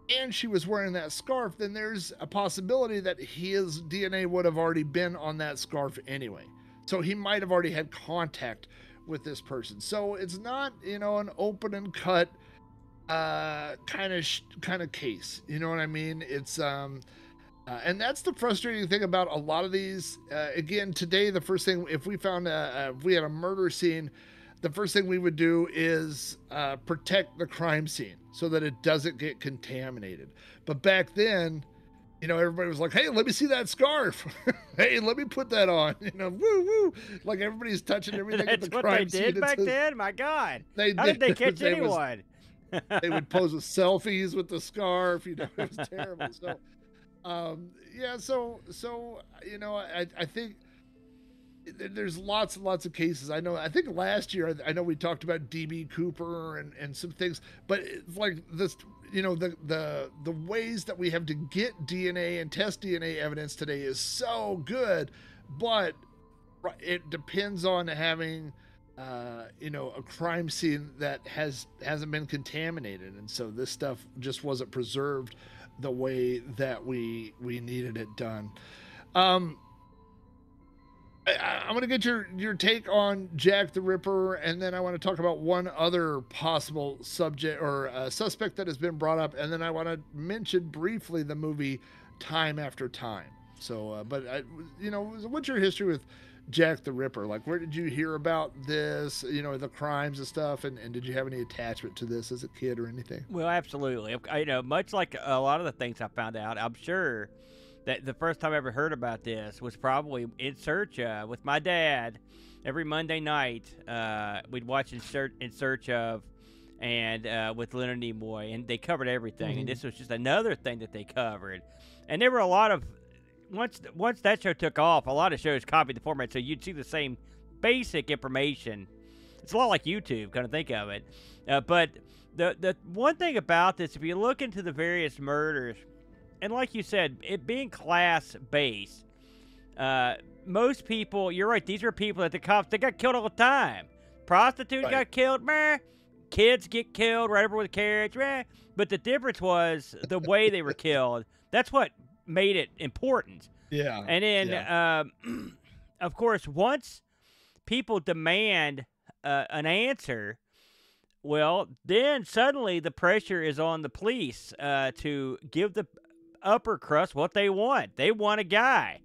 and she was wearing that scarf, then there's a possibility that his DNA would have already been on that scarf anyway. So he might have already had contact with this person. So it's not, you know, an open and cut kind of case. You know what I mean? It's and that's the frustrating thing about a lot of these. Again, today, the first thing, if we found if we had a murder scene, the first thing we would do is protect the crime scene so that it doesn't get contaminated. But back then, you know, everybody was like, hey, let me see that scarf. Hey, let me put that on. You know, woo, woo. Like, everybody's touching everything at the crime scene. That's what they did back then? My God. How did they catch anyone? They would pose with selfies with the scarf. You know, it was terrible. So, yeah, so you know, I think there's lots and lots of cases. I know, I think last year, I know we talked about DB Cooper and some things, but it's like this, you know, the ways that we have to get DNA and test DNA evidence today is so good, but it depends on having you know, a crime scene that hasn't been contaminated, and so this stuff just wasn't preserved the way that we needed it done. I'm going to get your take on Jack the Ripper, and then I want to talk about one other possible subject or suspect that has been brought up, and then I want to mention briefly the movie Time After Time. So, but you know, what's your history with Jack the Ripper? Like, where did you hear about this, you know, the crimes and stuff, and did you have any attachment to this as a kid or anything? Well, absolutely. You know, much like a lot of the things I found out, I'm sure that the first time I ever heard about this was probably In Search Of with my dad. Every Monday night, we'd watch In Search Of and with Leonard Nimoy, and they covered everything. Mm-hmm. And this was just another thing that they covered. And there were a lot of, once that show took off, a lot of shows copied the format, so you'd see the same basic information. It's a lot like YouTube, kind of think of it. But the one thing about this, if you look into the various murders, and like you said, it being class-based, most people, you're right, these are people that the cops, they got killed all the time. Prostitutes right. got killed, meh. Kids get killed right over with a carriage, meh. But the difference was the way they were killed. That's what made it important. Yeah. And then, yeah. Of course, once people demand an answer, well, then suddenly the pressure is on the police to give the upper crust what they want. They want a guy.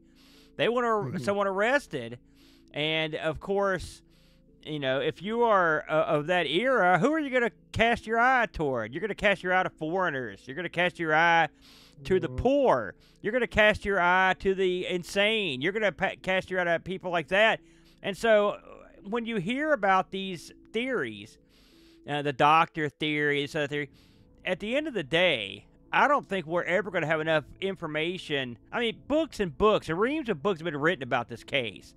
They want someone arrested. And, of course, you know, if you are of that era, who are you going to cast your eye toward? You're going to cast your eye to foreigners. You're going to cast your eye to the poor. You're going to cast your eye to the insane. You're going to cast your eye to people like that. And so when you hear about these theories, the doctor theory, this other theory, at the end of the day, I don't think we're ever going to have enough information. I mean, books and books and reams of books have been written about this case.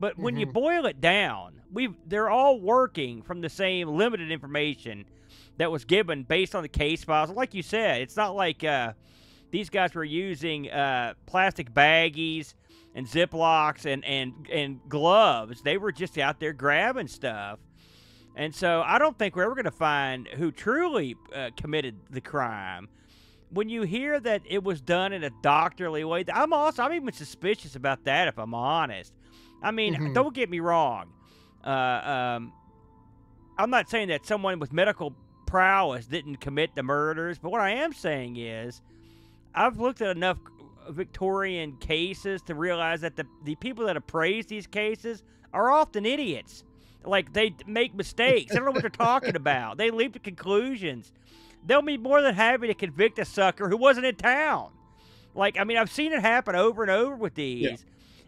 But when you boil it down, they're all working from the same limited information that was given based on the case files. Like you said, it's not like these guys were using plastic baggies and Ziplocs and gloves. They were just out there grabbing stuff. And so I don't think we're ever going to find who truly committed the crime. When you hear that it was done in a doctorly way, I'm even suspicious about that, if I'm honest. I mean, don't get me wrong. I'm not saying that someone with medical prowess didn't commit the murders, but what I am saying is I've looked at enough Victorian cases to realize that the people that appraise these cases are often idiots. Like, they make mistakes. I don't know what they're talking about. They leap to conclusions. They'll be more than happy to convict a sucker who wasn't in town. Like, I mean, I've seen it happen over and over with these. Yeah.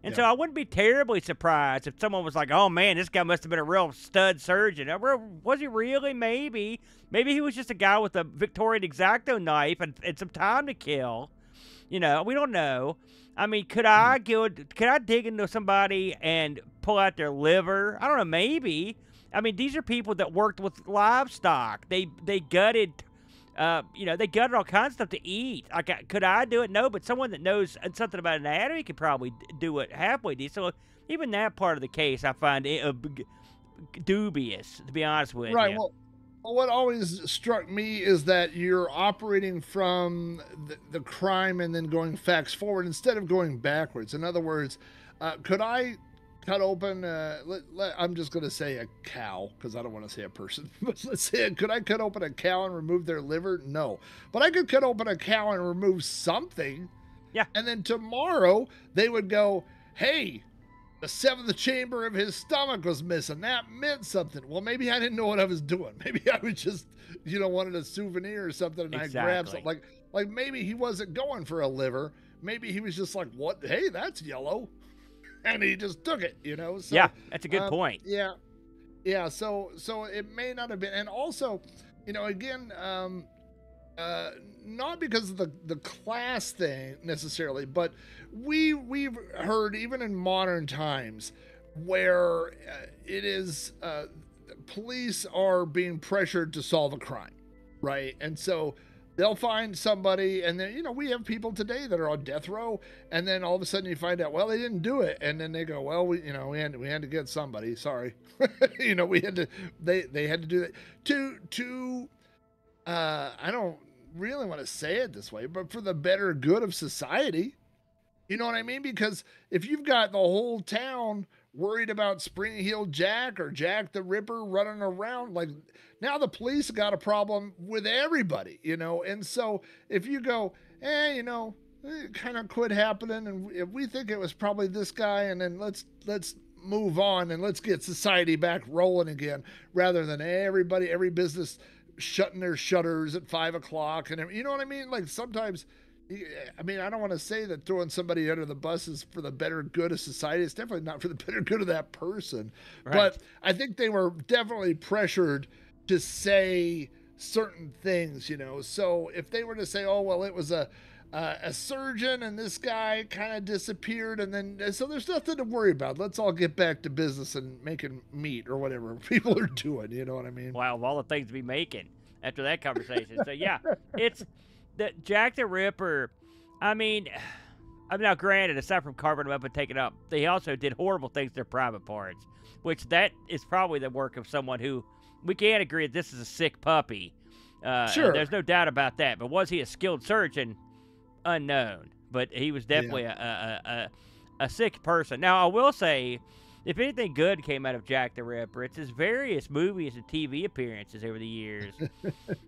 And so I wouldn't be terribly surprised if someone was like, oh, man, this guy must have been a real stud surgeon. Was he really? Maybe. Maybe he was just a guy with a Victorian X-Acto knife and some time to kill. You know, we don't know. I mean, could I dig into somebody and pull out their liver? I don't know, maybe. I mean, these are people that worked with livestock. They gutted, you know, they gutted all kinds of stuff to eat. Like, could I do it? No, but someone that knows something about anatomy could probably do it halfway decent. So even that part of the case I find dubious, to be honest with you. Right, well, what always struck me is that you're operating from the crime and then going facts forward instead of going backwards. In other words, could I cut open, I'm just going to say a cow because I don't want to say a person, but let's say, could I cut open a cow and remove their liver? No, but I could cut open a cow and remove something. Yeah. And then tomorrow they would go, hey, the seventh chamber of his stomach was missing. That meant something. Well, maybe I didn't know what I was doing. Maybe I was just, you know, wanted a souvenir or something, and I grabbed something. Like maybe he wasn't going for a liver. Maybe he was just like, what? Hey, that's yellow. And he just took it, you know? So, yeah, that's a good point. Yeah. Yeah, so it may not have been. And also, you know, again, not because of the class thing necessarily, but we've heard even in modern times where it is police are being pressured to solve a crime, right? And so they'll find somebody, and then, you know, we have people today that are on death row, and then all of a sudden you find out, well, they didn't do it, and then they go, well, we had to get somebody, sorry. You know, they had to do that to I don't really want to say it this way, but for the better good of society, you know what I mean? Because if you've got the whole town worried about Spring-Heeled Jack or Jack the Ripper running around, like, now the police got a problem with everybody, you know? And so if you go, you know, it kind of quit happening, and if we think it was probably this guy, and then let's move on and let's get society back rolling again, rather than every business shutting their shutters at 5 o'clock, and you know what I mean? Like, sometimes I mean, I don't want to say that throwing somebody under the bus is for the better good of society. It's definitely not for the better good of that person. Right. But I think they were definitely pressured to say certain things, you know. So if they were to say, oh, well, it was a surgeon and this guy kind of disappeared, and then so there's nothing to worry about. Let's all get back to business and making meat or whatever people are doing. You know what I mean? Wow, of all the things to be making after that conversation. So, yeah, it's the Jack the Ripper. I mean, now granted, aside from carving them up and taking them up, they also did horrible things to their private parts, which that is probably the work of someone who we can't agree that this is a sick puppy. Sure. There's no doubt about that. But was he a skilled surgeon? Unknown, but he was definitely a sick person. Now, I will say, if anything good came out of Jack the Ripper, it's his various movies and TV appearances over the years,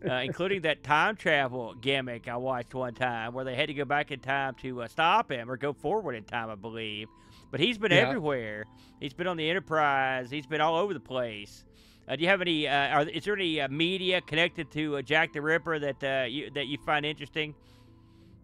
including that time travel gimmick I watched one time where they had to go back in time to stop him or go forward in time, I believe. But he's been everywhere. He's been on the Enterprise. He's been all over the place. Do you have any? Is there any media connected to Jack the Ripper that you find interesting?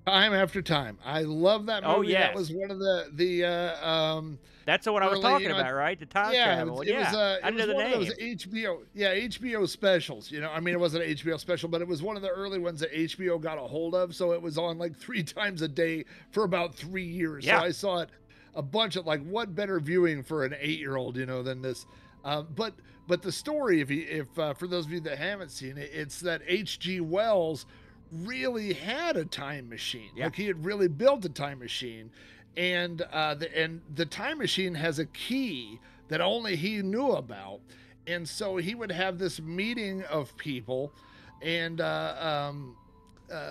Time After Time. I love that movie. Oh, yes. That was one of the that's the one I was talking about, right? The time travel. It was one of those HBO HBO specials. You know, I mean, it wasn't an HBO special, but it was one of the early ones that HBO got a hold of. So it was on like 3 times a day for about 3 years. Yeah. So I saw it a bunch of, like, what better viewing for an 8-year-old, you know, than this. But the story, if for those of you that haven't seen it, it's that H.G. Wells really had a time machine. Like, he had really built a time machine, and the time machine has a key that only he knew about, and so he would have this meeting of people, and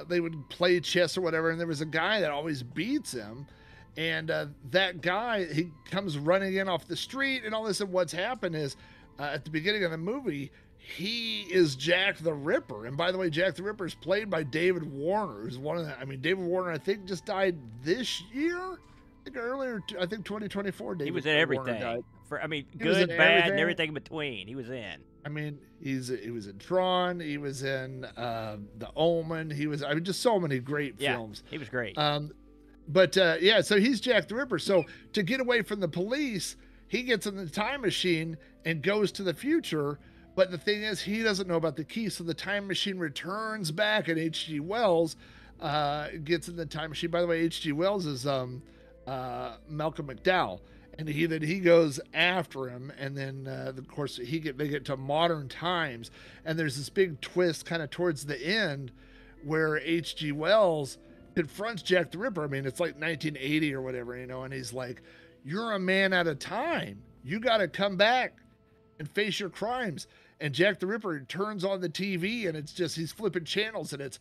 they would play chess or whatever, and there was a guy that always beats him, and that guy, he comes running in off the street and all this, and what's happened is at the beginning of the movie, he is Jack the Ripper. And by the way, Jack the Ripper is played by David Warner, who's one of the, I mean, David Warner, I think, just died this year. I think earlier, I think 2024. David, he was in everything. For, I mean, he good, bad, everything, and everything in between. He was in. I mean, he was in Tron. He was in The Omen. He was, I mean, just so many great films. He was great. But so he's Jack the Ripper. So to get away from the police, he gets in the time machine and goes to the future. But the thing is, he doesn't know about the key, so the time machine returns back, and H.G. Wells gets in the time machine. By the way, H.G. Wells is Malcolm McDowell, and then he goes after him, and then of course they get to modern times, and there's this big twist kind of towards the end where H.G. Wells confronts Jack the Ripper. I mean, it's like 1980 or whatever, you know, and he's like, "You're a man out of time. You got to come back and face your crimes." And Jack the Ripper turns on the TV, and it's just, he's flipping channels, and it's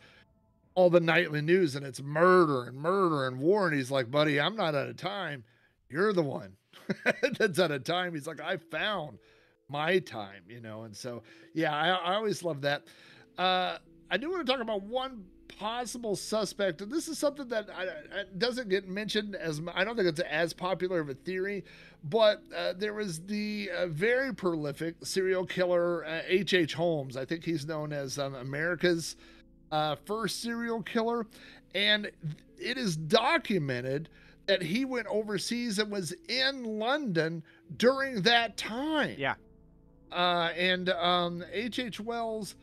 all the nightly news, and it's murder and war. And he's like, "Buddy, I'm not out of time. You're the one that's out of time." He's like, "I found my time," you know? And so, yeah, I always love that. I do want to talk about one possible suspect, and this is something that doesn't get mentioned as, I don't think it's as popular of a theory, but there was the very prolific serial killer H. H. Holmes. I think he's known as America's first serial killer, and it is documented that he went overseas and was in London during that time. And H.H. Wells,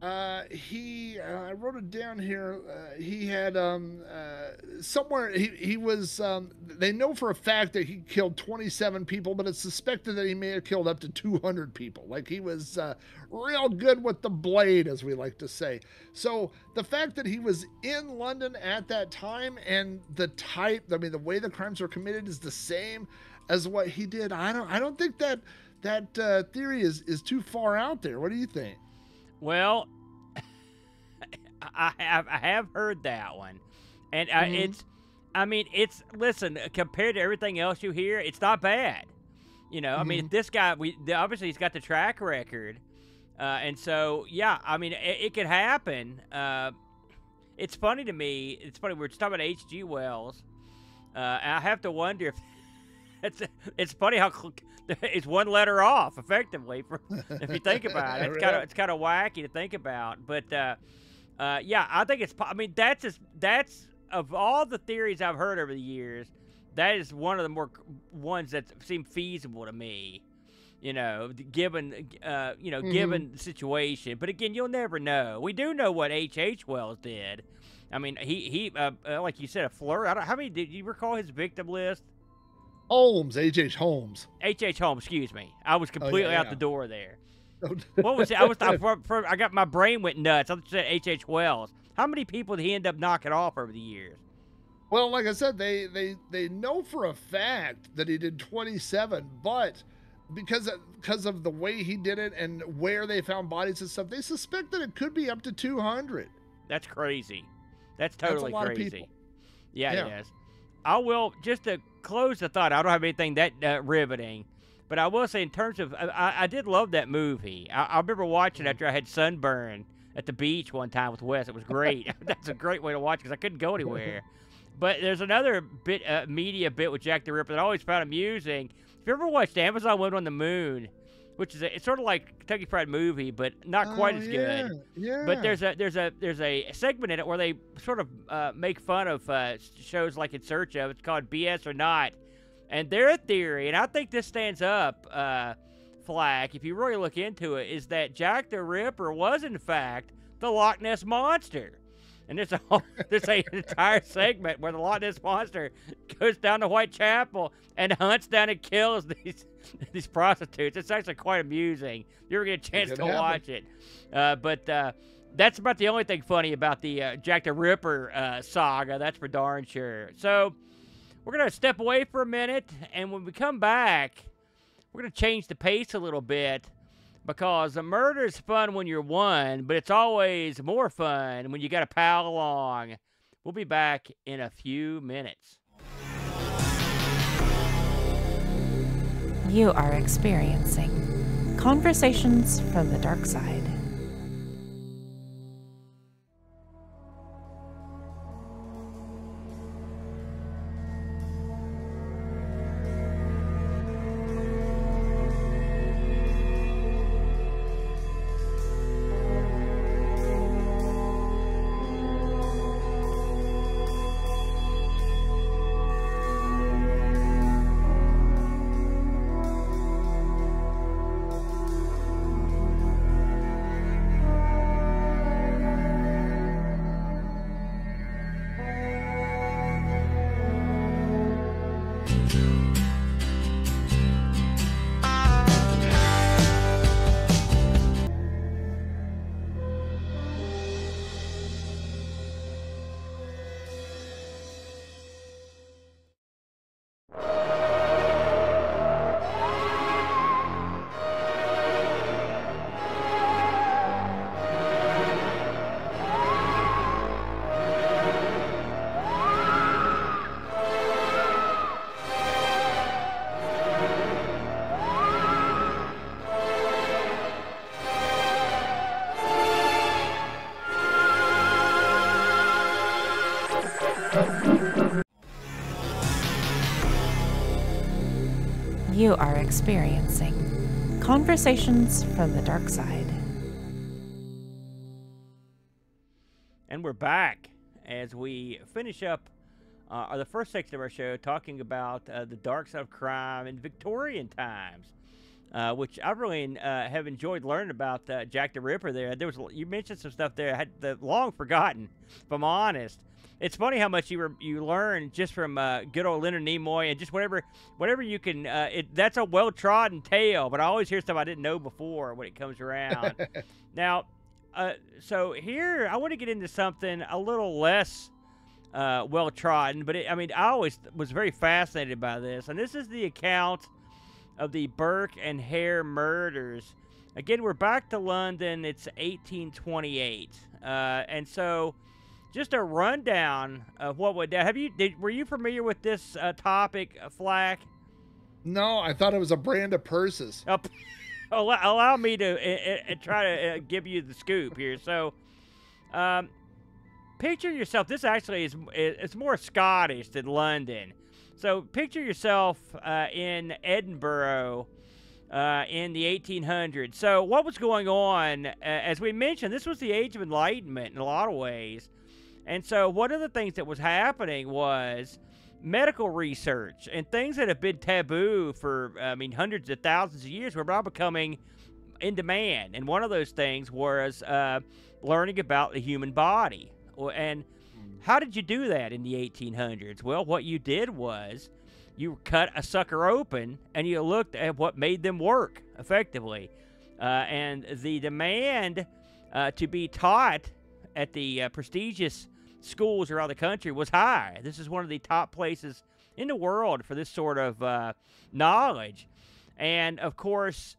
I wrote it down here. He had, somewhere he was, they know for a fact that he killed 27 people, but it's suspected that he may have killed up to 200 people. Like, he was, real good with the blade, as we like to say. So the fact that he was in London at that time, and the type, I mean, the way the crimes were committed is the same as what he did. I don't think that theory is too far out there. What do you think? Well, I have heard that one, and it's listen, compared to everything else you hear, it's not bad, you know. Mm-hmm. I mean, this guy, obviously he's got the track record, and so yeah, I mean, it could happen. It's funny to me. It's funny we're talking about H.G. Wells. I have to wonder if it's funny how it's one letter off, effectively, if you think about it. It's kind of wacky to think about, but I think it's. I mean, that's of all the theories I've heard over the years, that is one of the more ones that seem feasible to me, you know, given, given the situation. But again, you'll never know. We do know what H.H. Wells did. I mean, he like you said, a flurry. I don't, how many, did you recall his victim list? Holmes, H.H. Holmes. H.H. Holmes, excuse me. I was completely out the door there. What was it? I got, my brain went nuts. I said H.H. Wells. How many people did he end up knocking off over the years? Well, like I said, they know for a fact that he did 27, but because of the way he did it and where they found bodies and stuff, they suspect that it could be up to 200. That's crazy. That's totally crazy. Yeah, it is. I will, just to close the thought, I don't have anything that riveting, but I will say in terms of, I did love that movie. I remember watching it after I had sunburn at the beach one time with Wes. It was great. That's a great way to watch because I couldn't go anywhere. But there's another bit, media bit with Jack the Ripper that I always found amusing. If you ever watched Amazon Women on the Moon, which is it's sort of like Kentucky Fried Movie, but not quite as good. Yeah. But there's a segment in it where they sort of make fun of shows like In Search of. It's called BS or Not, and their theory, and I think this stands up, Flack, if you really look into it, is that Jack the Ripper was in fact the Loch Ness Monster. And there's an entire segment where the Loch Ness Monster goes down to Whitechapel and hunts down and kills these prostitutes. It's actually quite amusing. You ever get a chance to watch it? But that's about the only thing funny about the Jack the Ripper saga. That's for darn sure. So we're going to step away for a minute, and when we come back, we're going to change the pace a little bit. Because a murder is fun when you're one, but it's always more fun when you got a pal along. We'll be back in a few minutes. You are experiencing Conversations from the Dark Side. You are experiencing Conversations from the Dark Side. And we're back as we finish up the first section of our show talking about the dark side of crime in Victorian times, which I really have enjoyed learning about Jack the Ripper there. You mentioned some stuff there I had long forgotten, if I'm honest. It's funny how much you learn just from good old Leonard Nimoy and just whatever you can. That's a well-trodden tale, but I always hear stuff I didn't know before when it comes around. Now, so here I want to get into something a little less well-trodden, but I always was very fascinated by this, and this is the account of the Burke and Hare murders. Again, we're back to London. It's 1828, and so. Just a rundown of what would were you familiar with this topic, Flack? No, I thought it was a brand of purses. Allow me to try to give you the scoop here. So, picture yourself. This actually it's more Scottish than London. So picture yourself in Edinburgh in the 1800s. So what was going on? As we mentioned, this was the Age of Enlightenment in a lot of ways. And so one of the things that was happening was medical research and things that have been taboo for, I mean, hundreds of thousands of years were now becoming in demand. And one of those things was learning about the human body. And how did you do that in the 1800s? Well, what you did was you cut a sucker open and you looked at what made them work effectively. And the demand to be taught at the prestigious schools around the country was high. This is one of the top places in the world for this sort of knowledge. And, of course,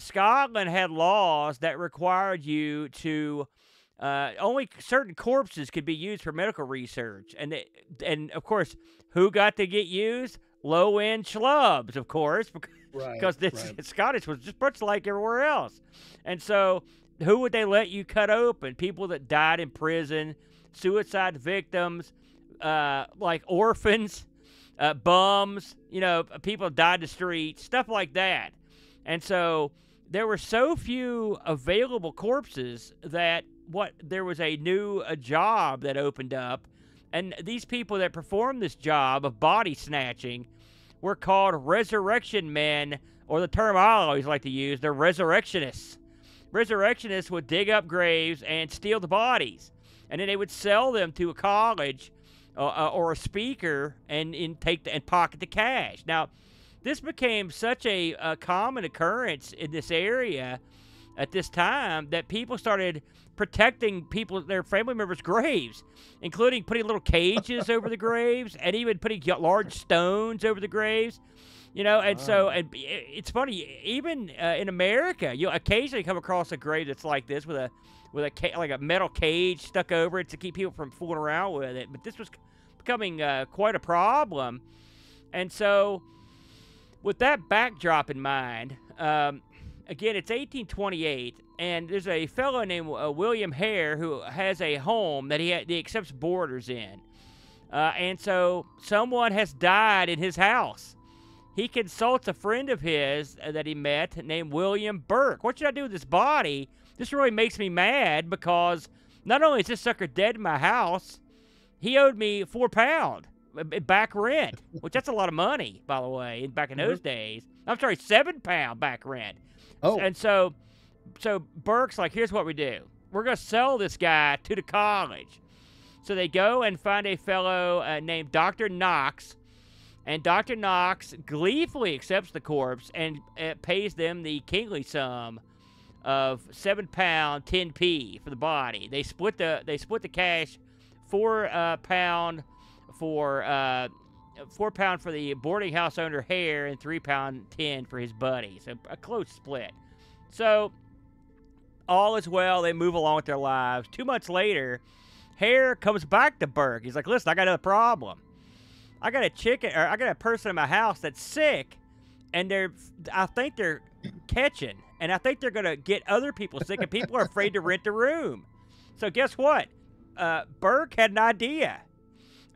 Scotland had laws that required you to... only certain corpses could be used for medical research. And of course, who got to get used? Low-end schlubs, of course, because, Scottish was just much like everywhere else. And so who would they let you cut open? People that died in prison, suicide victims, like orphans, bums, you know, people died in the streets, stuff like that. And so there were so few available corpses that there was a new job that opened up, and these people that performed this job of body snatching were called resurrection men, or the term I always like to use, they're resurrectionists. Resurrectionists would dig up graves and steal the bodies, and then they would sell them to a college or a speaker and pocket the cash. Now, this became such a common occurrence in this area at this time that people started protecting their family members' graves, including putting little cages over the graves and even putting large stones over the graves, you know. And so, and it's funny, even in America, you'll occasionally come across a grave that's like this with a metal cage stuck over it to keep people from fooling around with it. But this was becoming quite a problem. And so with that backdrop in mind, again, it's 1828, and there's a fellow named William Hare who has a home that he accepts boarders in. And so someone has died in his house. He consults a friend of his that he met named William Burke. What should I do with this body? This really makes me mad because not only is this sucker dead in my house, he owed me £4 back rent, which that's a lot of money, by the way, back in those days. I'm sorry, £7 back rent. Oh. And so Burke's like, here's what we do. We're going to sell this guy to the college. So they go and find a fellow named Dr. Knox, and Dr. Knox gleefully accepts the corpse and pays them the kingly sum of £7, 10p for the body. They split the cash, £4 for the boarding house owner Hare and £3.10 for his buddy. So a close split. So all is well. They move along with their lives. 2 months later, Hare comes back to Burke. He's like, listen, I got another problem. I got I got a person in my house that's sick, and I think they're catching, and I think they're going to get other people sick, and people are afraid to rent the room. So guess what? Burke had an idea.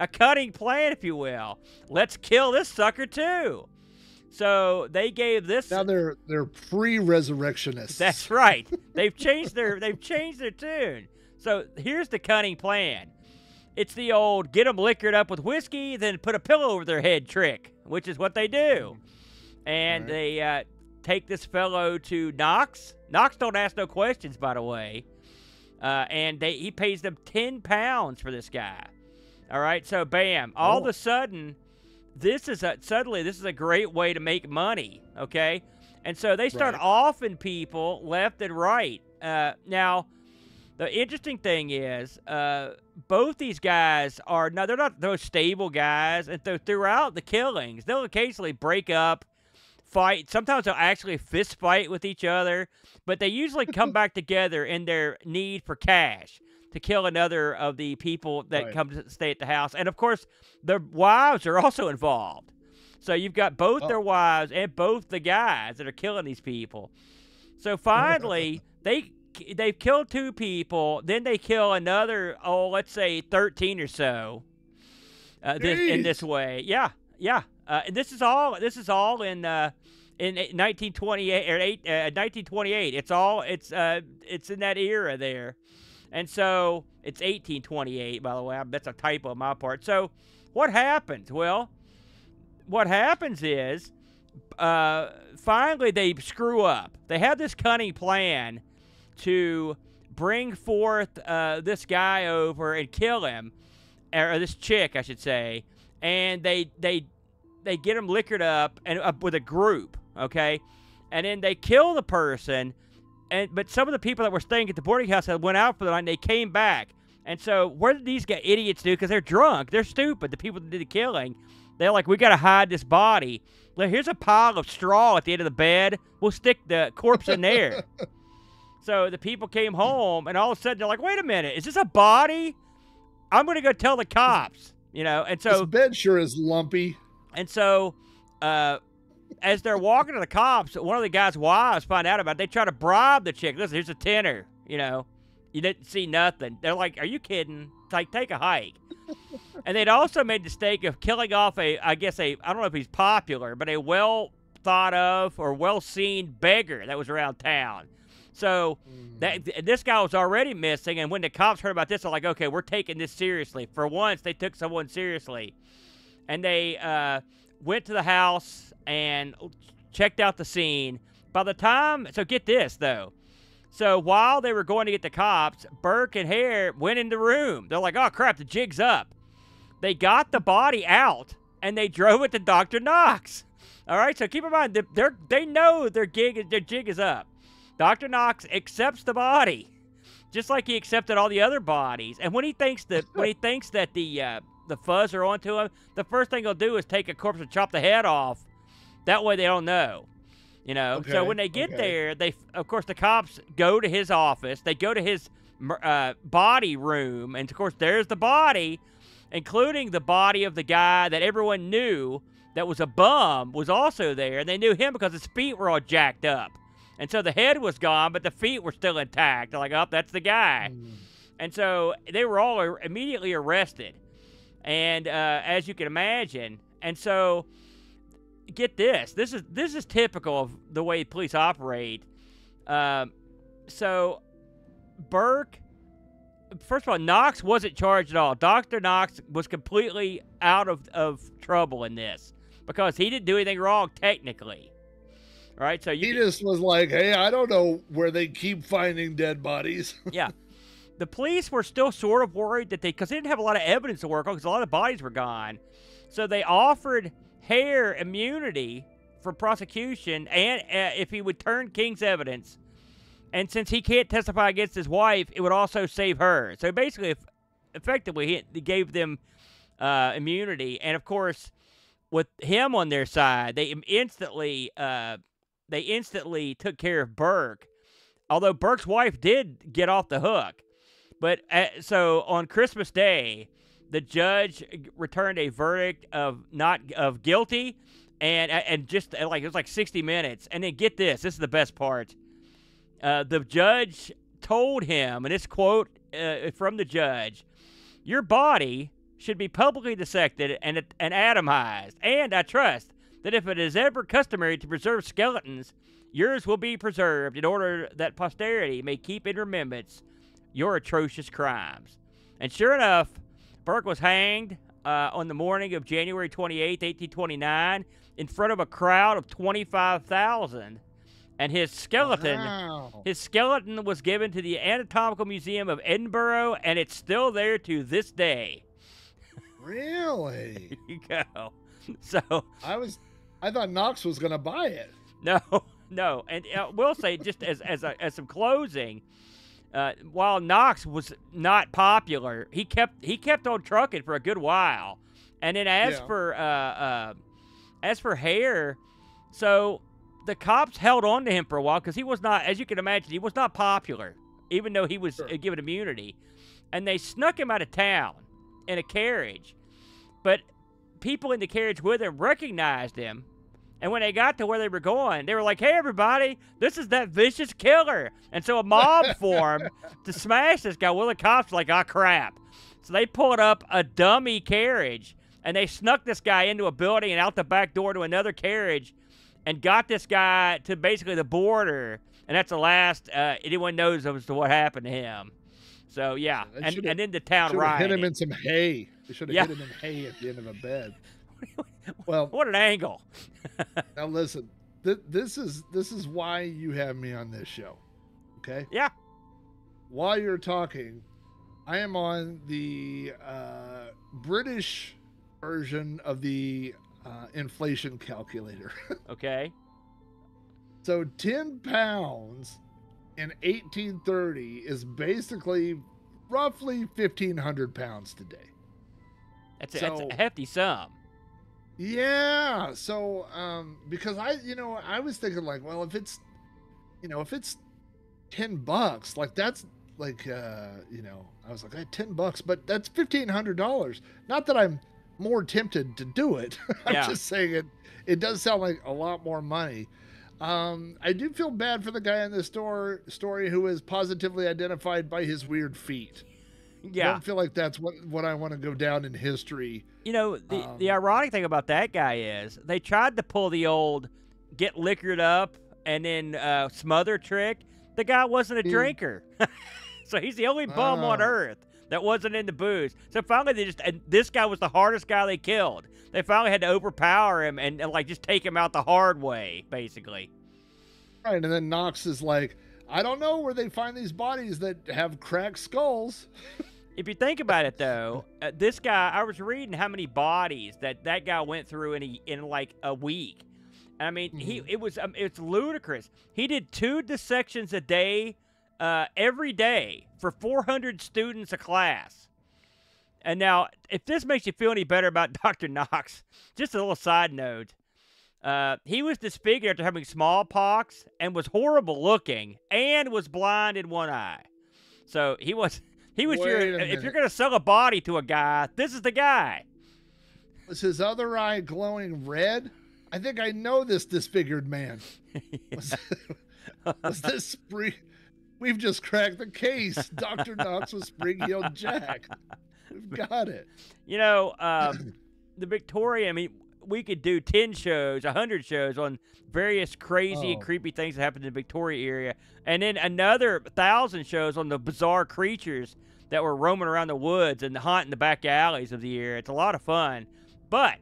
A cunning plan, if you will. Let's kill this sucker too. So they gave this. Now they're pre-resurrectionists. That's right. They've changed their tune. So here's the cunning plan. It's the old get them liquored up with whiskey, then put a pillow over their head trick, which is what they do. And they take this fellow to Knox. Knox don't ask no questions, by the way. And he pays them £10 for this guy. All right, so bam! All of a sudden, this is a great way to make money. Okay, and so they start offing people left and right. Now, the interesting thing is, both these guys they're not those stable guys, and so throughout the killings, they'll occasionally break up, fight. Sometimes they'll actually fist fight with each other, but they usually come back together in their need for cash to kill another of the people that come to stay at the house. And, of course, their wives are also involved. So you've got both their wives and both the guys that are killing these people. So, finally, they've killed two people. Then they kill another, let's say 13 or so in this way. Yeah, yeah. And this is all in 1928. It's in that era there. And so it's 1828, by the way. That's a typo on my part. So what happens? Well, what happens is finally they screw up. They have this cunning plan to bring forth this guy over and kill him, or this chick, I should say. And they get him liquored up and with a group, okay? And then they kill the person. But some of the people that were staying at the boarding house had went out for the night, and they came back. And so what did these idiots do? Because they're drunk. They're stupid. The people that did the killing, they're like, we got to hide this body. Like, here's a pile of straw at the end of the bed. We'll stick the corpse in there. So the people came home, and all of a sudden they're like, wait a minute. Is this a body? I'm going to go tell the cops. You know, and so... this bed sure is lumpy. And so... as they're walking to the cops, one of the guys' wives find out about it. They try to bribe the chick. Listen, here's a tenner. You know, you didn't see nothing. They're like, are you kidding? It's like, take a hike. And they'd also made the mistake of killing off a, I guess, I don't know if he's popular, but a well-thought-of or well-seen beggar that was around town. So this guy was already missing, and when the cops heard about this, they're like, okay, we're taking this seriously. For once, they took someone seriously. And they went to the house and checked out the scene. By the time, so get this though. So while they were going to get the cops, Burke and Hare went in the room. They're like, oh crap, the jig's up. They got the body out and they drove it to Dr. Knox. All right, so keep in mind, they know their jig is up. Dr. Knox accepts the body, just like he accepted all the other bodies. And when he thinks that the fuzz are onto him, the first thing he'll do is take a corpse and chop the head off. That way they don't know, you know. Okay, so when they get there, they, of course, the cops go to his office. They go to his body room, and, of course, there's the body, including the body of the guy that everyone knew that was a bum was also there. And they knew him because his feet were all jacked up. And so the head was gone, but the feet were still intact. They're like, oh, that's the guy. And so they were all immediately arrested, and as you can imagine. And so... get this. This is typical of the way police operate. So Burke, first of all, Knox wasn't charged at all. Dr. Knox was completely out of trouble in this because he didn't do anything wrong technically. All right, so he just was like, hey, I don't know where they keep finding dead bodies. Yeah. The police were still sort of worried that because they didn't have a lot of evidence to work on because a lot of bodies were gone. So they offered Hare immunity for prosecution, and if he would turn King's evidence, and since he can't testify against his wife, it would also save her. So basically, effectively, he gave them immunity, and of course, with him on their side, they instantly took care of Burke. Although Burke's wife did get off the hook, but so on Christmas Day, the judge returned a verdict of guilty, and just like it was like 60 minutes. And then get this. This is the best part. The judge told him, and this quote from the judge: "Your body should be publicly dissected and atomized. And I trust that if it is ever customary to preserve skeletons, yours will be preserved in order that posterity may keep in remembrance your atrocious crimes." And sure enough, Burke was hanged on the morning of January 28, 1829, in front of a crowd of 25,000, and his skeleton, wow, his skeleton was given to the Anatomical Museum of Edinburgh, and it's still there to this day. Really? There you go. So I thought Knox was going to buy it. No, and we'll say just as some closing. While Knox was not popular, he kept on trucking for a good while, and then as for Hare, so the cops held on to him for a while because he was not, as you can imagine, he was not popular, even though he was given immunity, and they snuck him out of town in a carriage, but people in the carriage with him recognized him. And when they got to where they were going, they were like, hey, everybody, this is that vicious killer. And so a mob formed to smash this guy. Well, the cops were like, oh, crap. So they pulled up a dummy carriage, and they snuck this guy into a building and out the back door to another carriage and got this guy to basically the border. And that's the last anyone knows as to what happened to him. So, yeah, and into town ride. Hit him in some hay. They should have hit him in hay at the end of a bed. Well, what an angle. Now, listen, this is why you have me on this show, okay? Yeah. While you're talking, I am on the British version of the inflation calculator. Okay. So 10 pounds in 1830 is basically roughly 1,500 pounds today. That's a hefty sum. Yeah. So, because I was thinking like, well, if it's $10, like that's like, I was like, $10, but that's $1,500. Not that I'm more tempted to do it. I'm just saying it does sound like a lot more money. I do feel bad for the guy in this story who is positively identified by his weird feet. Yeah. I don't feel like that's what I want to go down in history. You know, the ironic thing about that guy is they tried to pull the old get liquored up and then smother trick. The guy wasn't a drinker. So he's the only bum on earth that wasn't into booze. So finally this guy was the hardest guy they killed. They finally had to overpower him and like just take him out the hard way, basically. Right, and then Knox is like, I don't know where they find these bodies that have cracked skulls. If you think about it, though, this guy, I was reading how many bodies that guy went through in like a week. I mean, it's ludicrous. He did 2 dissections a day, every day, for 400 students a class. And now, if this makes you feel any better about Dr. Knox, just a little side note. He was disfigured after having smallpox and was horrible looking and was blind in one eye. So he was if you're going to sell a body to a guy, this is the guy. Was his other eye glowing red? I think I know this disfigured man. Was this Spring? We've just cracked the case. Dr. Knox was Spring-Heeled Jack. We've got it. You know, the Victorian, I mean, we could do 10 shows, 100 shows on various crazy and creepy things that happened in the Victoria area. And then another 1,000 shows on the bizarre creatures that were roaming around the woods and haunting the back alleys of the area. It's a lot of fun. But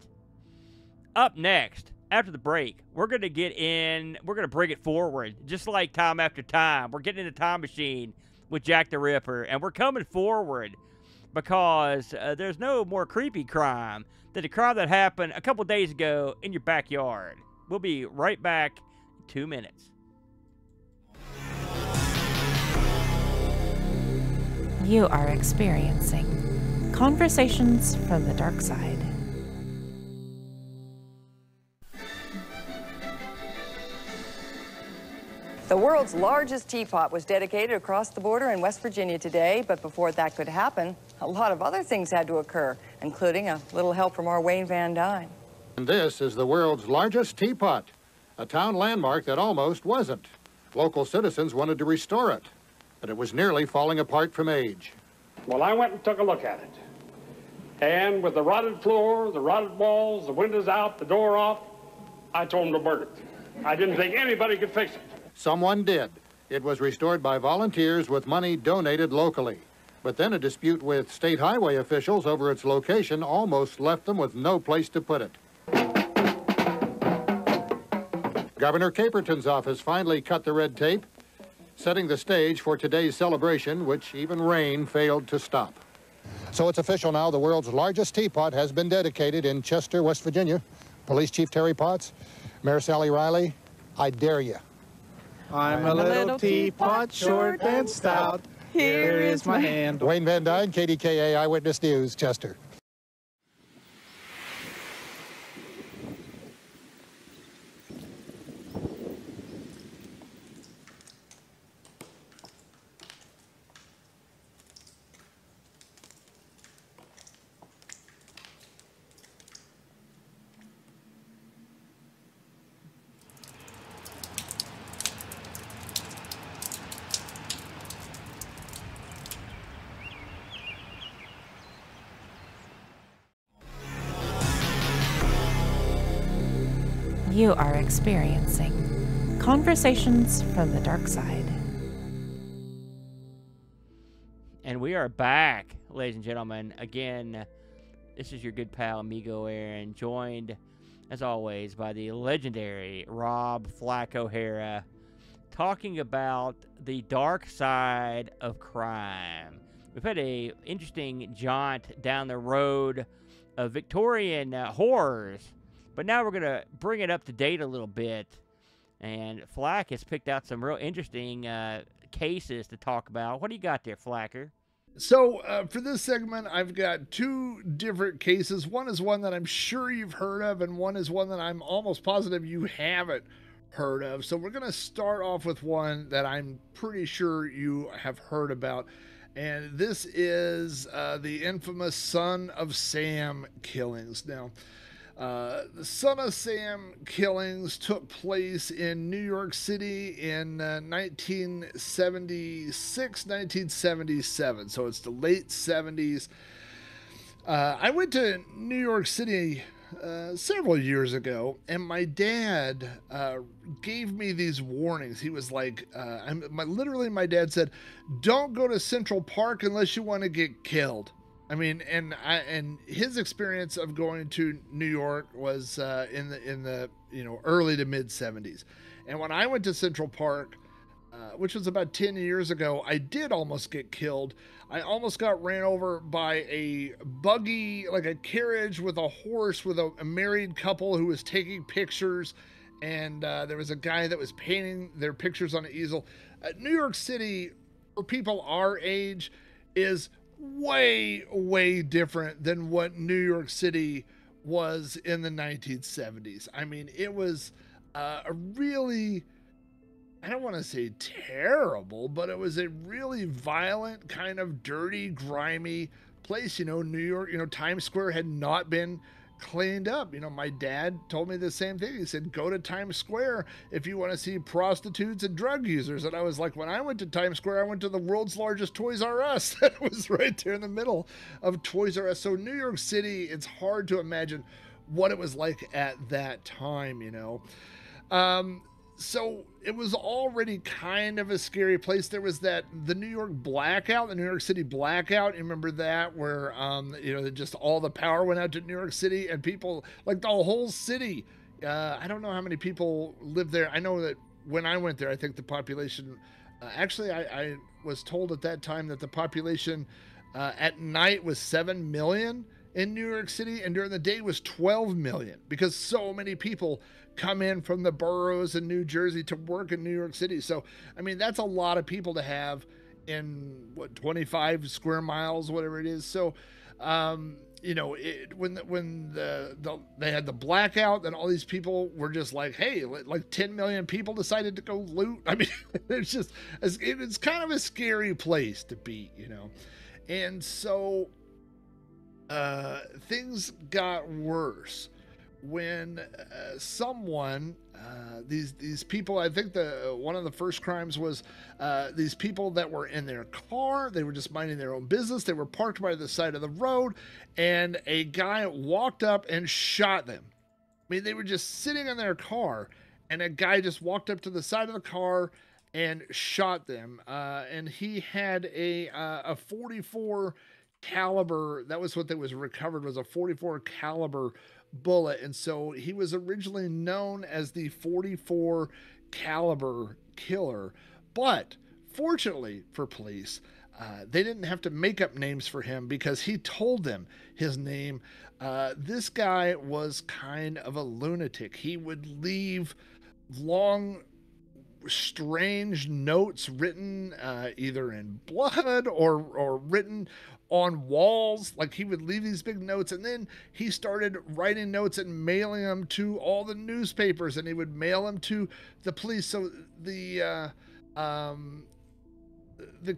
up next, after the break, we're going to bring it forward, just like time after time. We're getting in the time machine with Jack the Ripper, and we're coming forward because there's no more creepy crime than the crime that happened a couple days ago in your backyard. We'll be right back in 2 minutes. You are experiencing Conversations from the Dark Side. The world's largest teapot was dedicated across the border in West Virginia today, but before that could happen, a lot of other things had to occur, including a little help from our Wayne Van Dyne. And this is the world's largest teapot, a town landmark that almost wasn't. Local citizens wanted to restore it, but it was nearly falling apart from age. Well, I went and took a look at it. And with the rotted floor, the rotted walls, the windows out, the door off, I told them to burn it. I didn't think anybody could fix it. Someone did. It was restored by volunteers with money donated locally. But then a dispute with state highway officials over its location almost left them with no place to put it. Governor Caperton's office finally cut the red tape, setting the stage for today's celebration, which even rain failed to stop. So it's official now. The world's largest teapot has been dedicated in Chester, West Virginia. Police Chief Terry Potts, Mayor Sally Riley, I dare you. I'm a little teapot, short and stout. Here is my hand. Wayne Van Dyne, KDKA Eyewitness News, Chester. You are experiencing Conversations from the Dark Side. And we are back, ladies and gentlemen. Again, this is your good pal, Amigo Aaron, joined, as always, by the legendary Rob Flack O'Hara, talking about the dark side of crime. We've had an interesting jaunt down the road of Victorian horrors, but now we're going to bring it up to date a little bit. And Flack has picked out some real interesting cases to talk about. What do you got there, Flacker? So for this segment, I've got two different cases. One is one that I'm sure you've heard of, and one is one that I'm almost positive you haven't heard of. So we're going to start off with one that I'm pretty sure you have heard about. And this is the infamous Son of Sam killings. Now, the Son of Sam killings took place in New York City in 1976, 1977. So it's the late 70s. I went to New York City several years ago, and my dad gave me these warnings. He was like, my dad said, "Don't go to Central Park unless you want to get killed." I mean, and his experience of going to New York was in the early to mid 70s, and when I went to Central Park, which was about 10 years ago, I did almost get killed. I almost got ran over by a buggy, like a carriage with a horse, with a married couple who was taking pictures, and there was a guy that was painting their pictures on an easel. New York City, for people our age, is way, way different than what New York City was in the 1970s. I mean, it was a really, I don't want to say terrible, but it was a really violent, kind of dirty, grimy place. You know, New York, Times Square had not been cleaned up. My dad told me the same thing. He said, "Go to Times Square if you want to see prostitutes and drug users." And I was like, when I went to Times Square, I went to the world's largest Toys R Us. That was right there in the middle of Toys R Us. So New York City, it's hard to imagine what it was like at that time, so it was already kind of a scary place. There was the New York City blackout. You remember that, where, just all the power went out to New York City, and people, like the whole city. I don't know how many people lived there. I know that when I went there, I think the population, I was told at that time that the population at night was 7 million in New York City, and during the day was 12 million, because so many people come in from the boroughs in New Jersey to work in New York City. So, I mean, that's a lot of people to have in, 25 square miles, whatever it is. So, when they had the blackout, and all these people were just like, hey, like 10 million people decided to go loot. I mean, it's kind of a scary place to be, And so things got worse when these people, I think one of the first crimes was these people that were in their car. They were just minding their own business. They were parked by the side of the road, and a guy walked up and shot them. I mean, they were just sitting in their car, and a guy just walked up to the side of the car and shot them. And he had a 44 caliber, that was what they was recovered, was a 44 caliber bullet. And so he was originally known as the 44 caliber killer, but fortunately for police, they didn't have to make up names for him, because he told them his name. This guy was kind of a lunatic. He would leave long, strange notes written either in blood or written on walls. Like, he would leave these big notes, and then he started writing notes and mailing them to all the newspapers, and he would mail them to the police. So the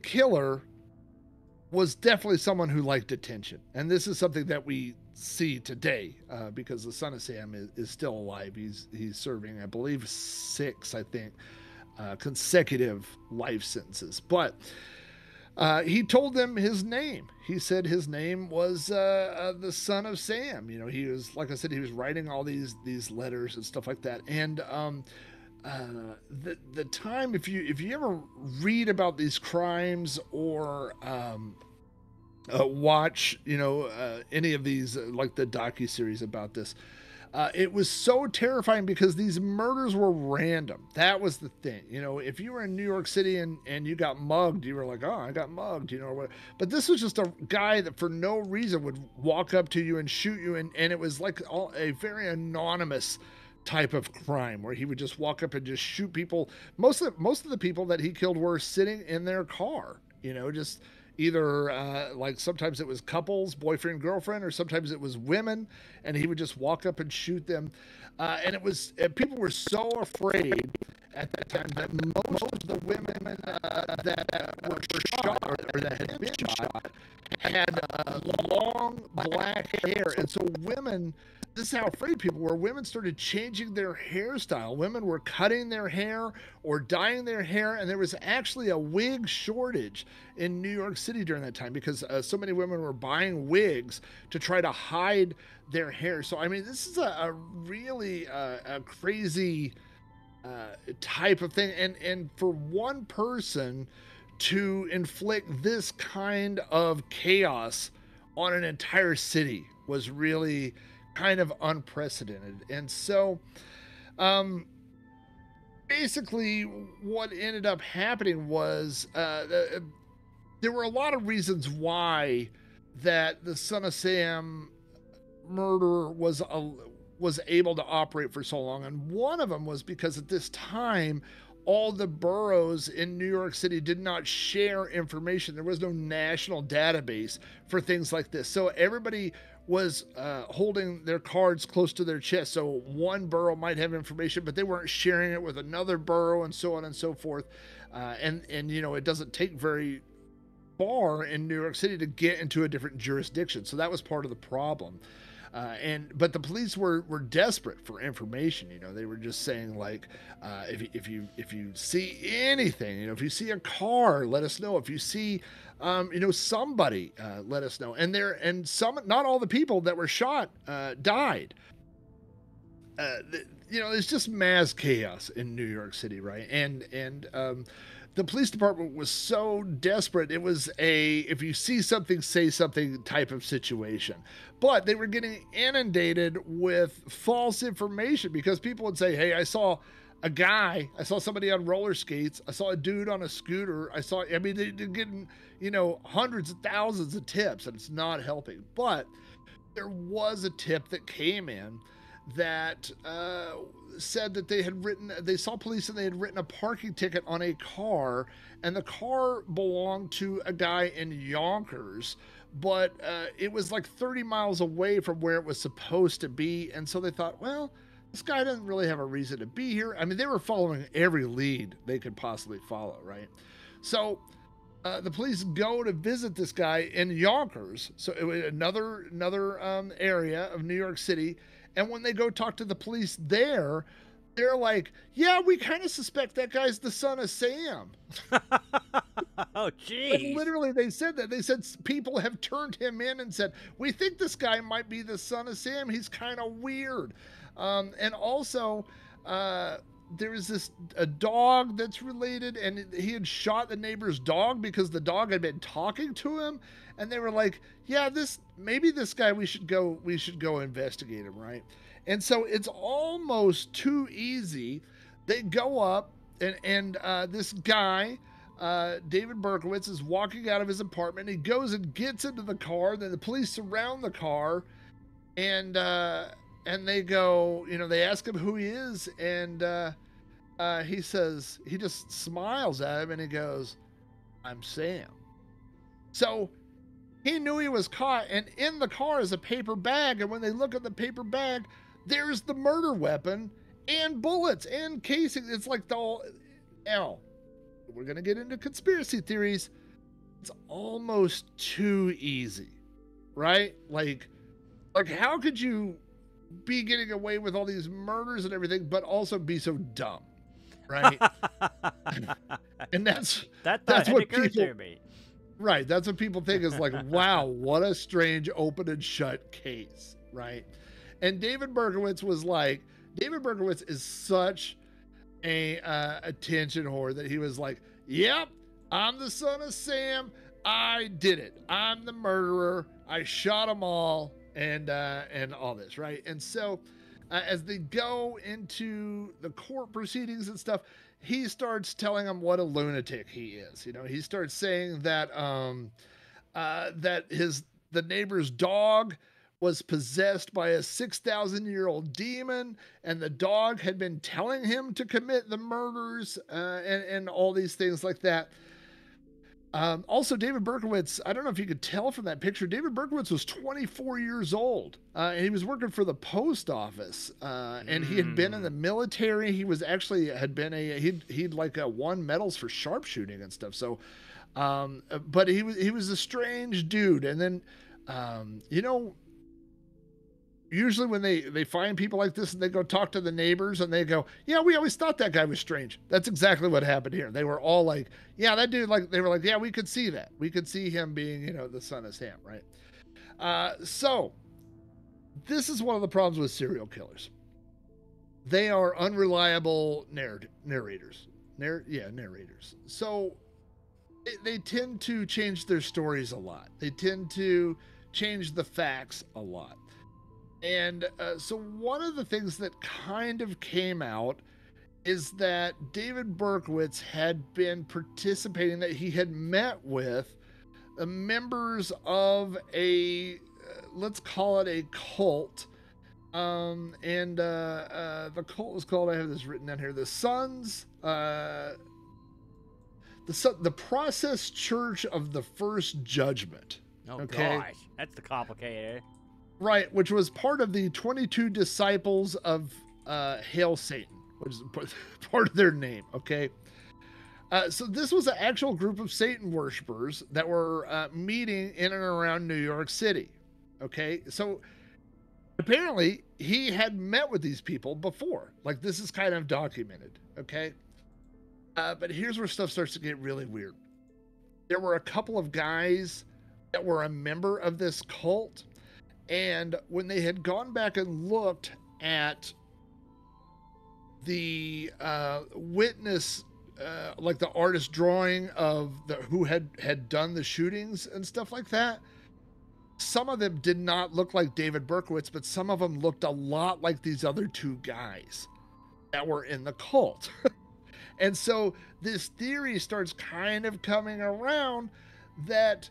killer was definitely someone who liked attention, and this is something that we see today, because the Son of Sam is still alive. He's serving, I believe, six consecutive life sentences. But he told them his name. He said his name was the Son of Sam. He was, like I said, he was writing all these letters and stuff like that. And the time, if you ever read about these crimes, or watch, any of these, like the docuseries about this. It was so terrifying because these murders were random. That was the thing. If you were in New York City and you got mugged, you were like, oh, I got mugged, or whatever. But this was just a guy that for no reason would walk up to you and shoot you. And it was like a very anonymous type of crime where he would just walk up and just shoot people. Most of the people that he killed were sitting in their car, just either like sometimes it was couples, boyfriend, girlfriend, or sometimes it was women, and he would just walk up and shoot them. And it was, people were so afraid at that time that most of the women that were shot or that had been shot had long black hair. And so women, this is how afraid people were. Women started changing their hairstyle. Women were cutting their hair or dyeing their hair. And there was actually a wig shortage in New York City during that time because so many women were buying wigs to try to hide their hair. So, I mean, this is a really a crazy type of thing. And for one person to inflict this kind of chaos on an entire city was really kind of unprecedented. And so basically what ended up happening was there were a lot of reasons why that the Son of Sam murder was able to operate for so long. And one of them was because at this time all the boroughs in New York City did not share information. There was no national database for things like this. So everybody was holding their cards close to their chest. So one borough might have information, but they weren't sharing it with another borough and so on and so forth. And it doesn't take very far in New York City to get into a different jurisdiction. So that was part of the problem. But the police were desperate for information. They were just saying like, if you see anything, if you see a car, let us know. If you see, somebody, let us know. And not all the people that were shot died. It's just mass chaos in New York City, right? And the police department was so desperate. It was a, if you see something, say something type of situation, but they were getting inundated with false information because people would say, hey, I saw a guy, I saw somebody on roller skates. I saw a dude on a scooter. They're getting, hundreds of thousands of tips and it's not helping, but there was a tip that came in that, said that they saw police and they had written a parking ticket on a car, and the car belonged to a guy in Yonkers, but it was like 30 miles away from where it was supposed to be. And so they thought, well, this guy doesn't really have a reason to be here. I mean, they were following every lead they could possibly follow, right? So the police go to visit this guy in Yonkers, so it was another area of New York City. And when they go talk to the police there, they're like, yeah, we kind of suspect that guy's the Son of Sam. Oh, geez. But literally, they said that. They said people have turned him in and said, we think this guy might be the Son of Sam. He's kind of weird. And also, there is a dog that's related, and he had shot the neighbor's dog because the dog had been talking to him. And they were like, yeah, maybe this guy, we should go investigate him. Right. And so it's almost too easy. They go up and this guy, David Berkowitz, is walking out of his apartment. He goes and gets into the car. Then the police surround the car and they go, they ask him who he is. And, he says, he just smiles at him and he goes, I'm Sam. So he knew he was caught, and in the car is a paper bag. And when they look at the paper bag, there's the murder weapon and bullets and casing. It's like the whole, now we're going to get into conspiracy theories. It's almost too easy, right? Like how could you be getting away with all these murders and everything, but also be so dumb, right? And that's what people, right? That's what people think is like, wow, what a strange open and shut case, right? And David Berkowitz is such a attention whore that he was like, yep, I'm the Son of Sam. I did it. I'm the murderer. I shot them all, and all this, right? And so as they go into the court proceedings and stuff, he starts telling them what a lunatic he is. You know, he starts saying that that the neighbor's dog was possessed by a 6,000-year-old demon, and the dog had been telling him to commit the murders, and all these things like that. Also, David Berkowitz, I don't know if you could tell from that picture, David Berkowitz was 24 years old, and he was working for the post office, and he had been in the military. He was actually, had been a, he'd like won medals for sharpshooting and stuff. So, but he was a strange dude. And then, you know, usually when they find people like this and they go talk to the neighbors and they go, yeah, we always thought that guy was strange. That's exactly what happened here. They were all like, yeah, that dude, like, they were like, yeah, we could see that. We could see him being, you know, the Son of Sam, right? So this is one of the problems with serial killers. They are unreliable narrators. Narrators. So they tend to change their stories a lot. They tend to change the facts a lot. And so one of the things that kind of came out is that David Berkowitz had been participating, that he had met with the members of a, let's call it a cult. The cult was called, I have this written down here, the Process Church of the First Judgment. Oh, okay? Gosh, that's the complicated. Right, which was part of the 22 disciples of Hail Satan, which is part of their name, okay? So this was an actual group of Satan worshipers that were meeting in and around New York City, okay? So apparently he had met with these people before. Like, this is kind of documented, okay? But here's where stuff starts to get really weird. There were a couple of guys that were a member of this cult, and when they had gone back and looked at the witness, like the artist drawing of the who had done the shootings and stuff like that, some of them did not look like David Berkowitz, but some of them looked a lot like these other two guys that were in the cult. And so this theory starts kind of coming around that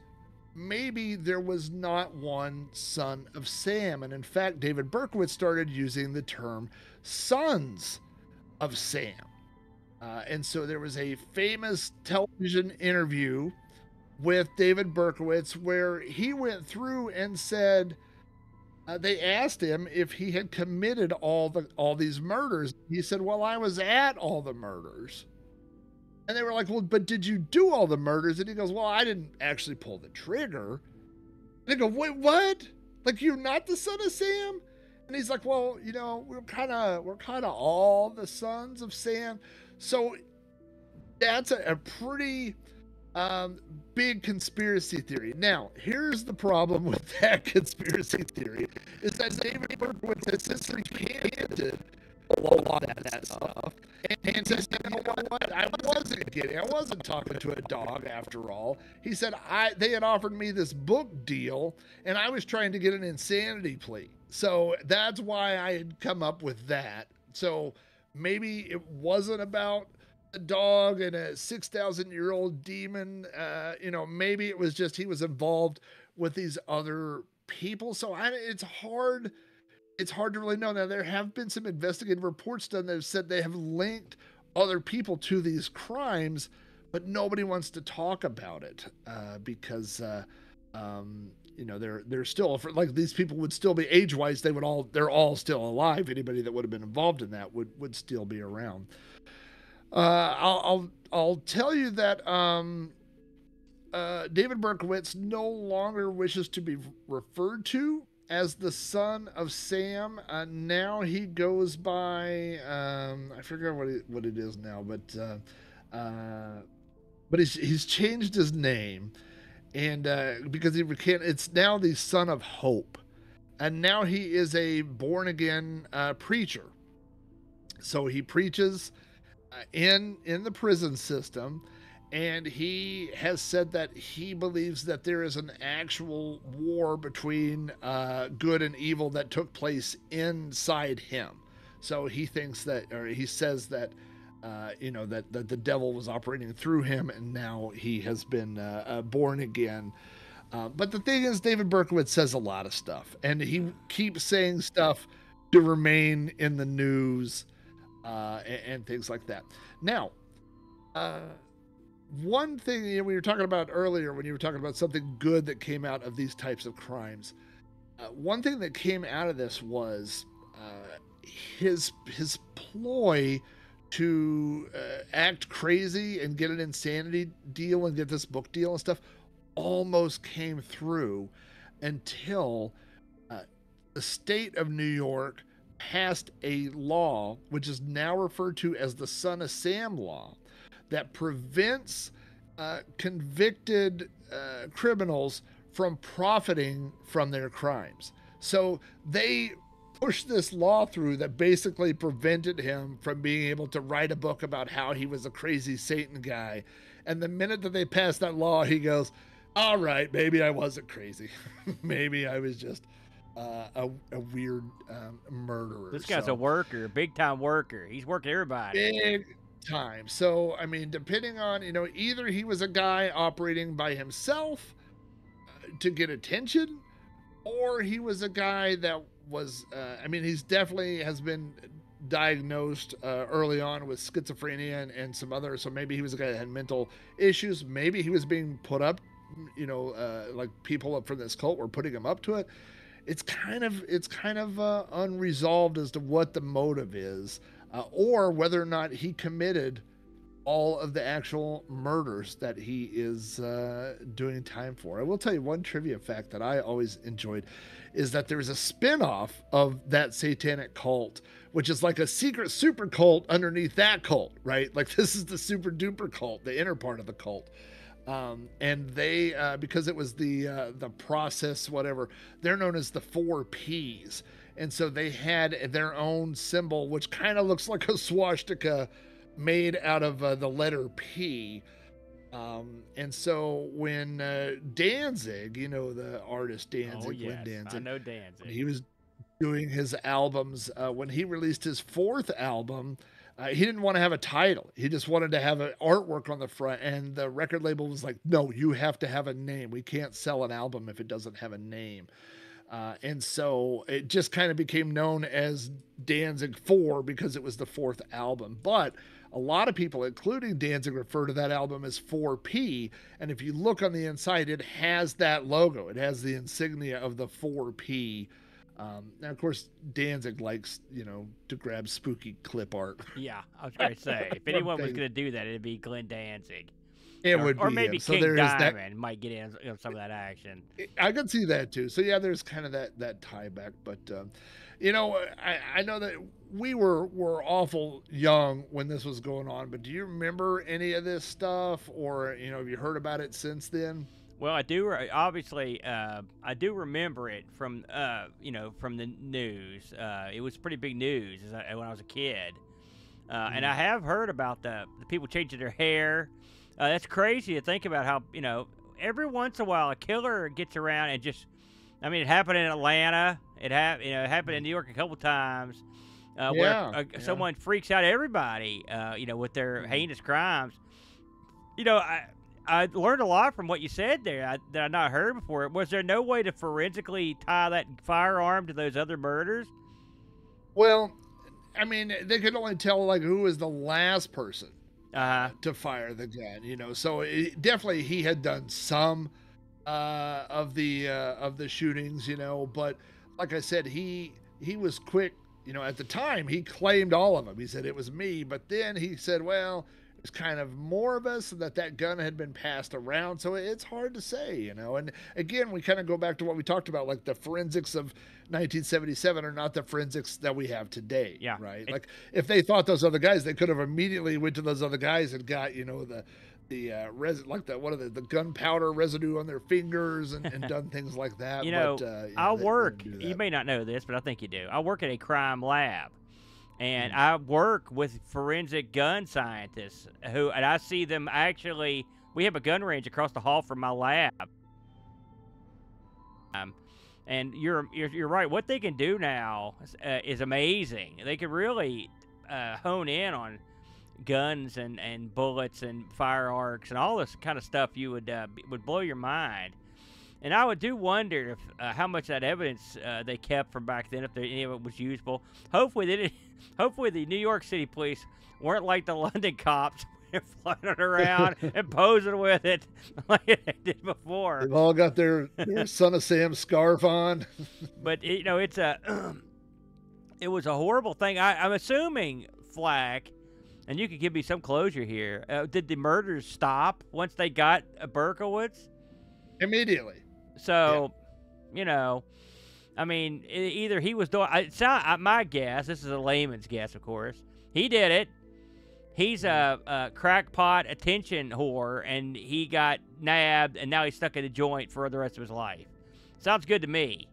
maybe there was not one Son of Sam. And in fact, David Berkowitz started using the term Sons of Sam. And so there was a famous television interview with David Berkowitz where he went through and said, they asked him if he had committed all these murders. He said, well, I was at all the murders. And they were like, well, but did you do all the murders? And he goes, well, I didn't actually pull the trigger. And they go, wait, what? Like, you're not the Son of Sam? And he's like, well, you know, we're kind of all the Sons of Sam. So that's a pretty big conspiracy theory. Now, here's the problem with that conspiracy theory is that David Berkowitz essentially can't a lot of that stuff, and says, you know what, I wasn't talking to a dog after all. He said, they had offered me this book deal, and I was trying to get an insanity plea, so that's why I had come up with that. So maybe it wasn't about a dog and a 6,000-year-old demon. You know, maybe it was just he was involved with these other people. So it's hard to really know. Now, there have been some investigative reports done that have said they have linked other people to these crimes, but nobody wants to talk about it because, you know, they're still, like, these people would still be age-wise. They're all still alive. Anybody that would have been involved in that would still be around. I'll tell you that David Berkowitz no longer wishes to be referred to as the Son of Sam. Now he goes by, I forget what it is now, but he's changed his name, and because he can't, it's now the Son of Hope, and now he is a born again preacher. So he preaches in the prison system, And he has said that he believes that there is an actual war between good and evil that took place inside him. So he thinks that, or he says that, you know, that the devil was operating through him, and now he has been born again. But the thing is, David Berkowitz says a lot of stuff, and he keeps saying stuff to remain in the news and things like that. Now, one thing we were talking about earlier when you were talking about something good that came out of these types of crimes, one thing that came out of this was his ploy to act crazy and get an insanity deal and get this book deal and stuff almost came through until the state of New York passed a law, which is now referred to as the Son of Sam law, that prevents convicted criminals from profiting from their crimes. So they pushed this law through that basically prevented him from being able to write a book about how he was a crazy Satan guy. And the minute that they passed that law, he goes, all right, maybe I wasn't crazy. Maybe I was just a weird murderer. This guy's a worker, big time worker. He's working everybody. Big time. So, I mean, depending on, you know, either he was a guy operating by himself to get attention, or he was a guy that was, I mean, he's definitely has been diagnosed early on with schizophrenia and some other, so maybe he was a guy that had mental issues. Maybe he was being put up, you know, like people up from this cult were putting him up to it. It's kind of unresolved as to what the motive is. Or whether or not he committed all of the actual murders that he is doing time for. I will tell you one trivia fact that I always enjoyed is that there is a spinoff of that satanic cult, which is like a secret super cult underneath that cult, right? Like this is the super duper cult, the inner part of the cult. And they, because it was the process, whatever, they're known as the 4 Ps. And so they had their own symbol, which kind of looks like a swastika made out of the letter P. And so when Danzig, you know, the artist Danzig, Danzig, I know Danzig. He was doing his albums. When he released his 4th album, he didn't want to have a title. He just wanted to have an artwork on the front. And the record label was like, no, you have to have a name. We can't sell an album if it doesn't have a name. And so it just kind of became known as Danzig 4 because it was the 4th album. But a lot of people, including Danzig, refer to that album as 4P. And if you look on the inside, it has that logo. It has the insignia of the 4P. Now, of course, Danzig likes, you know, to grab spooky clip art. Yeah, I was going to say, if anyone was going to do that, it'd be Glenn Danzig. It would be. Or maybe King Diamond might get in some of that action. I could see that too. So yeah, there's kind of that tie back. But you know, I know that we were awful young when this was going on. But do you remember any of this stuff, or you know, have you heard about it since then? Well, I do. Obviously, I do remember it from you know, from the news. It was pretty big news when I was a kid, and I have heard about the people changing their hair. That's crazy to think about how, you know, every once in a while a killer gets around and just, I mean, it happened in Atlanta. It happened in New York a couple times where someone freaks out everybody, you know, with their heinous crimes. You know, I learned a lot from what you said there that I not heard before. Was there no way to forensically tie that firearm to those other murders? Well, I mean, they could only tell, like, who was the last person to fire the gun, you know, so definitely he had done some of the shootings, you know, but like I said, he was quick, you know, at the time he claimed all of them. He said it was me, but then he said, well, it was kind of more of us, and that gun had been passed around, so it's hard to say, you know. And again, we kind of go back to what we talked about, like the forensics of 1977 are not the forensics that we have today. Yeah, right. Like if they thought those other guys, they could have immediately went to those other guys and got, you know, the gunpowder residue on their fingers and done things like that. You know, but, you know, I work. You may not know this, but I think you do. I work at a crime lab. And I work with forensic gun scientists who, and I see them actually, we have a gun range across the hall from my lab. And you're right. What they can do now is amazing. They can really hone in on guns and bullets and firearms and all this kind of stuff. You would blow your mind. And I would do wonder if how much that evidence they kept from back then, if any of it was usable. Hopefully they didn't. Hopefully the New York City police weren't like the London cops. Floating around and posing with it like they did before. They've all got their Son of Sam scarf on. But you know, it's it was a horrible thing. I'm assuming, Flack, and you could give me some closure here. Did the murders stop once they got Berkowitz? Immediately. So, yeah. You know, I mean, either he was doing. My guess. This is a layman's guess, of course. He did it. He's a crackpot attention whore, and he got nabbed, and now he's stuck in a joint for the rest of his life. Sounds good to me.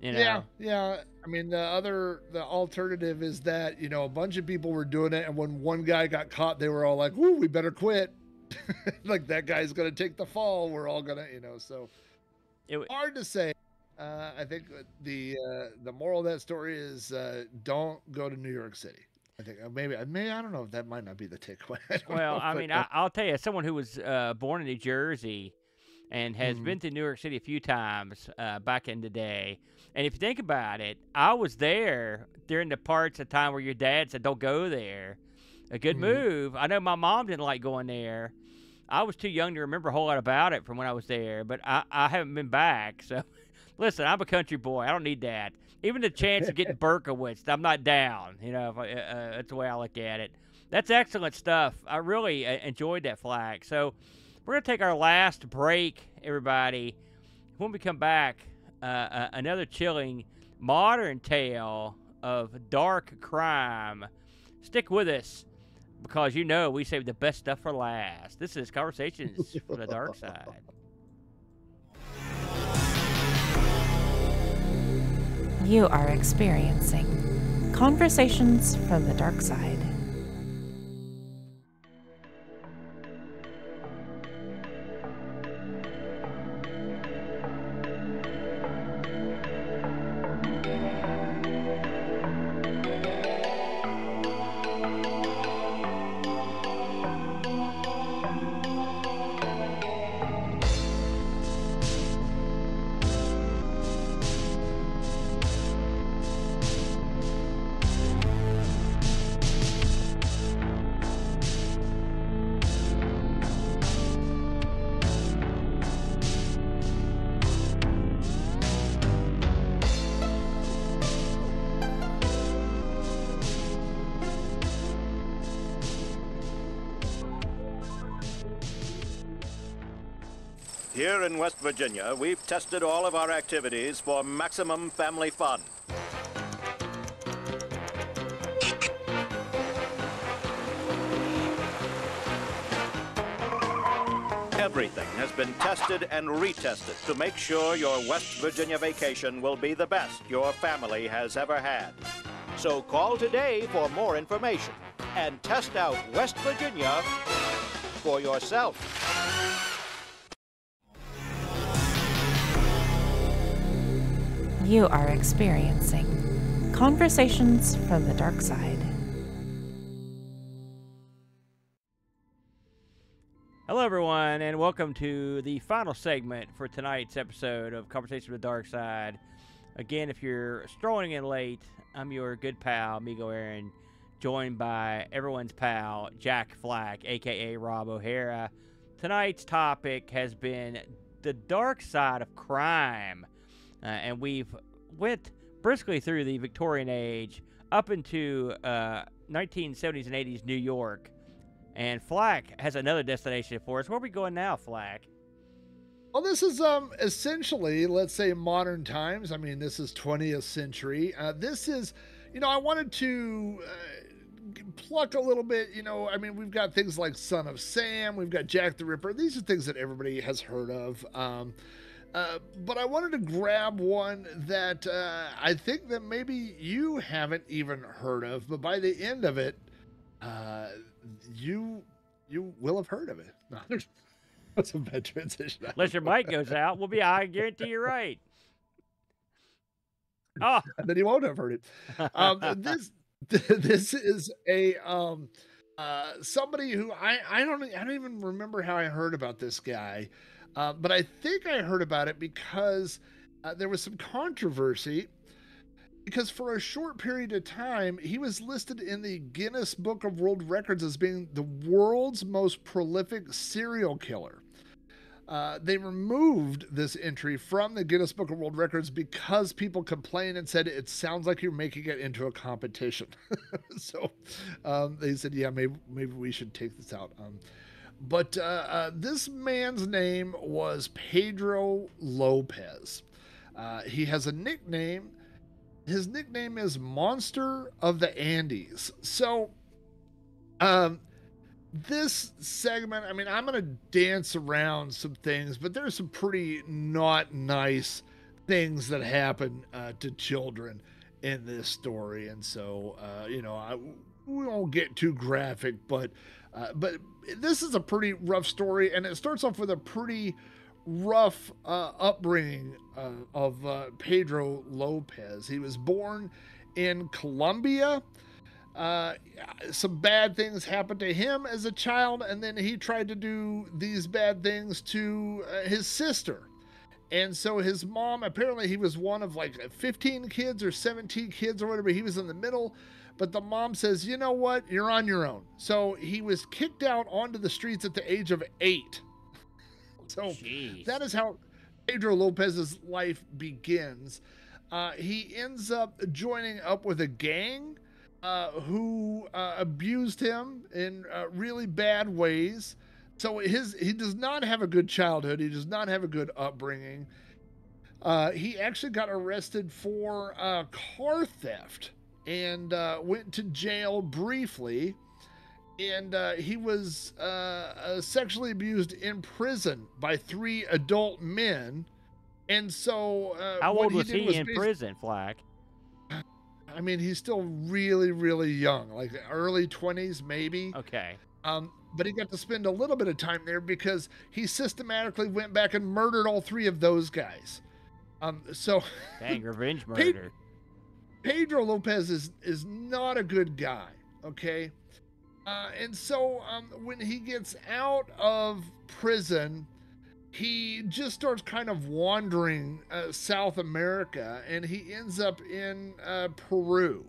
You know? Yeah, yeah. I mean, the alternative is that, you know, a bunch of people were doing it, and when one guy got caught, they were all like, "Woo, we better quit." Like, that guy's going to take the fall. We're all going to, you know, so hard to say. I think the moral of that story is don't go to New York City. I think maybe I don't know if that might not be the takeaway. Well, I'll tell you, as someone who was born in New Jersey and has been to New York City a few times back in the day, and if you think about it, I was there during the parts of time where your dad said don't go there. A good move. I know my mom didn't like going there. I was too young to remember a whole lot about it from when I was there, but I haven't been back. So, listen, I'm a country boy. I don't need that. Even the chance of getting Berkowitz, I'm not down. You know, if that's the way I look at it. That's excellent stuff. I really enjoyed that, Flag. So we're going to take our last break, everybody. When we come back, another chilling modern tale of dark crime. Stick with us because you know we save the best stuff for last. This is Conversations from the Dark Side. You are experiencing Conversations from the Dark Side. Here in West Virginia, we've tested all of our activities for maximum family fun. Everything has been tested and retested to make sure your West Virginia vacation will be the best your family has ever had. So call today for more information and test out West Virginia for yourself. You are experiencing Conversations from the Dark Side. Hello, everyone, and welcome to the final segment for tonight's episode of Conversations from the Dark Side. Again, if you're strolling in late, I'm your good pal, Amigo Aaron, joined by everyone's pal, Jack Flack, a.k.a. Rob O'Hara. Tonight's topic has been the dark side of crime. And we've went briskly through the Victorian age up into 1970s and 80s New York. And Flack has another destination for us. Where are we going now, Flack? Well, this is essentially, let's say, modern times. I mean, this is 20th century. This is, you know, I wanted to pluck a little bit, you know, I mean, we've got things like Son of Sam. We've got Jack the Ripper. These are things that everybody has heard of. But I wanted to grab one that I think that maybe you haven't even heard of, but by the end of it, you will have heard of it. That's a bad transition. Unless your mic goes out, we'll be. I guarantee you're right. Oh, then you won't have heard it. This is a somebody who I don't even remember how I heard about this guy, but I think I heard about it because there was some controversy. Because for a short period of time, he was listed in the Guinness Book of World Records as being the world's most prolific serial killer. They removed this entry from the Guinness Book of World Records because people complained and said, it sounds like you're making it into a competition. So they said, yeah, maybe we should take this out. But this man's name was Pedro Lopez. He has a nickname. His nickname is Monster of the Andes. So this segment, I mean, I'm going to dance around some things, but there's some pretty not nice things that happen to children in this story. And so, you know, we won't get too graphic, but this is a pretty rough story. And it starts off with a pretty rough upbringing of Pedro Lopez. He was born in Colombia. Some bad things happened to him as a child, and then he tried to do these bad things to his sister. And so his mom, apparently he was one of like 15 kids or 17 kids or whatever. He was in the middle, but the mom says, you know what, you're on your own. So he was kicked out onto the streets at the age of 8. So jeez. That is how Pedro Lopez's life begins. He ends up joining up with a gang who abused him in really bad ways. So he does not have a good childhood. He does not have a good upbringing. He actually got arrested for car theft and went to jail briefly. And he was sexually abused in prison by 3 adult men. And so... how old was he in prison, Flack? I mean, he's still really, really young. Like early 20s, maybe. Okay. But he got to spend a little bit of time there because he systematically went back and murdered all 3 of those guys. So... Dang, revenge murder. Pedro Lopez is not a good guy, okay? And so when he gets out of prison, he just starts kind of wandering South America, and he ends up in Peru.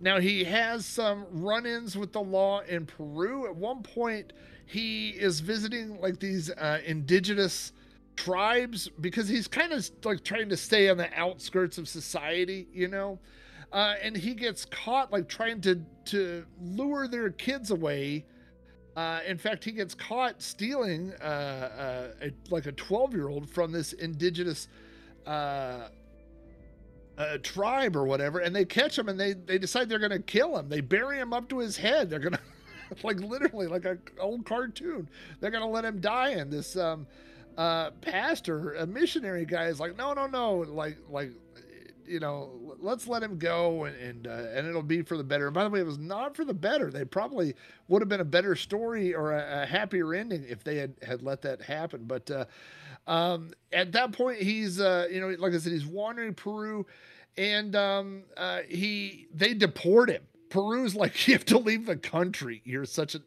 Now, he has some run-ins with the law in Peru. At one point, he is visiting like these indigenous tribes because he's kind of like trying to stay on the outskirts of society, you know? And he gets caught like trying to lure their kids away. In fact, he gets caught stealing like a 12-year-old from this indigenous tribe or whatever. And they catch him and they decide they're going to kill him. They bury him up to his head. They're going to like literally like an old cartoon. They're going to let him die. And this pastor, a missionary guy, is like, no, like. You know, let's let him go and it'll be for the better. And by the way, it was not for the better. They probably would have been a better story or a happier ending if they had let that happen. But at that point, he's, you know, like I said, he's wandering Peru and they deport him. Peru's like, you have to leave the country. You're such a,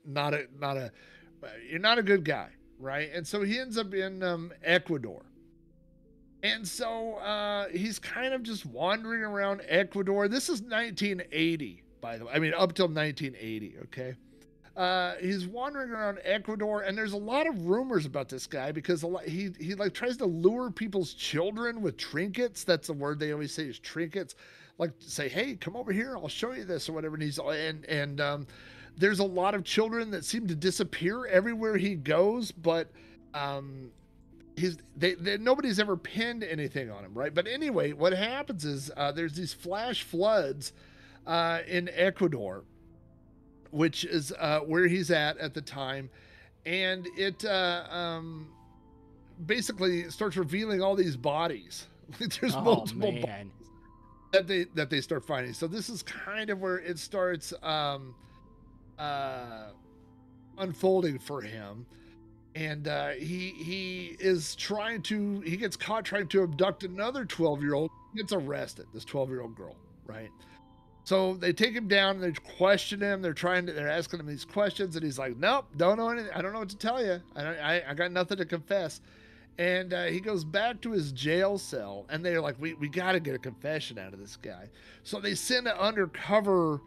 you're not a good guy, right? And so he ends up in Ecuador. And so he's kind of just wandering around Ecuador. This is 1980, by the way. I mean, up till 1980, okay? He's wandering around Ecuador, and there's a lot of rumors about this guy because he like tries to lure people's children with trinkets. That's the word they always say is trinkets. Like, say, hey, come over here. I'll show you this or whatever. And he's there's a lot of children that seem to disappear everywhere he goes, but... nobody's ever pinned anything on him, right? But anyway, what happens is there's these flash floods in Ecuador, which is where he's at the time, and it basically starts revealing all these bodies. There's multiple bodies that they start finding. So this is kind of where it starts unfolding for him. And he gets caught trying to abduct another 12-year-old. He gets arrested, this 12-year-old girl, right? So they take him down and they question him. They're asking him these questions, and he's like, "Nope, don't know anything. I don't know what to tell you. I got nothing to confess." And he goes back to his jail cell, and they're like, "We got to get a confession out of this guy." So they send an undercover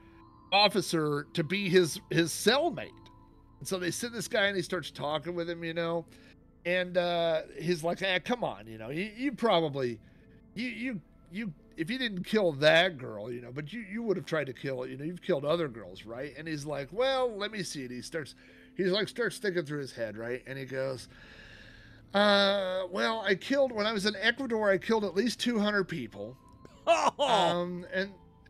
officer to be his cellmate. And so they send this guy, and he starts talking with him, you know, and he's like, "Hey, come on, you know, you probably, if you didn't kill that girl, you know, but you would have tried to kill, you know, you've killed other girls, right?" And he's like, "Well, let me see it." He starts thinking through his head, right? And he goes, "Well, when I was in Ecuador, I killed at least 200 people, And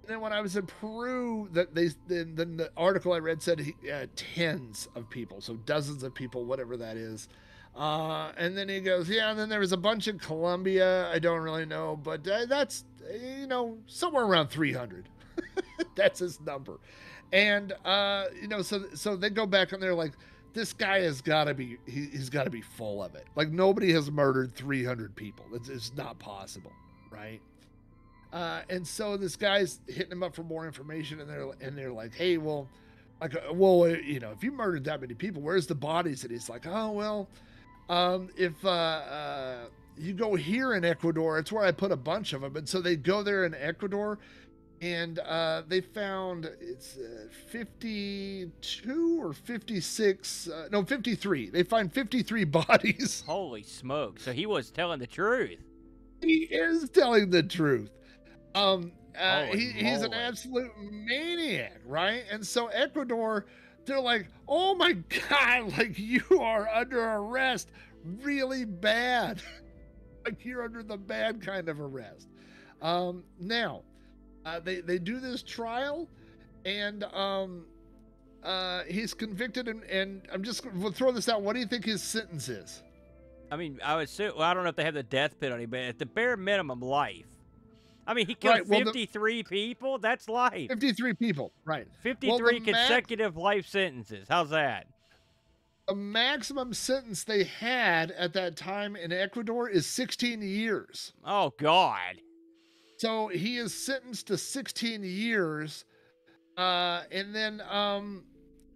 then when I was in Peru, then the article I read said tens of people, so dozens of people, whatever that is. And then he goes, yeah. And then there was a bunch in Colombia. I don't really know, but that's, you know, somewhere around 300. That's his number. And you know, so they go back and they're like, this guy has got to be he's got to be full of it. Like nobody has murdered 300 people. It's not possible, right? And so this guy's hitting him up for more information, and they're like, "Hey, well, you know, if you murdered that many people, where's the bodies?" And he's like, "Oh, well, if you go here in Ecuador, it's where I put a bunch of them." And so they go there in Ecuador, and they found 53. They find 53 bodies. Holy smoke! So he was telling the truth. He is telling the truth. He's an absolute maniac, right? And so Ecuador, they're like, "Oh my God, like you are under arrest really bad." Like you're under the bad kind of arrest. Now they do this trial, and he's convicted, and I'm just going to throw this out. What do you think his sentence is? I mean, I would assume, well, I don't know if they have the death penalty, but at the bare minimum, life. I mean, he killed 53 people. That's life. 53 people, right. 53 consecutive life sentences. How's that? The maximum sentence they had at that time in Ecuador is 16 years. Oh, God. So he is sentenced to 16 years. And then,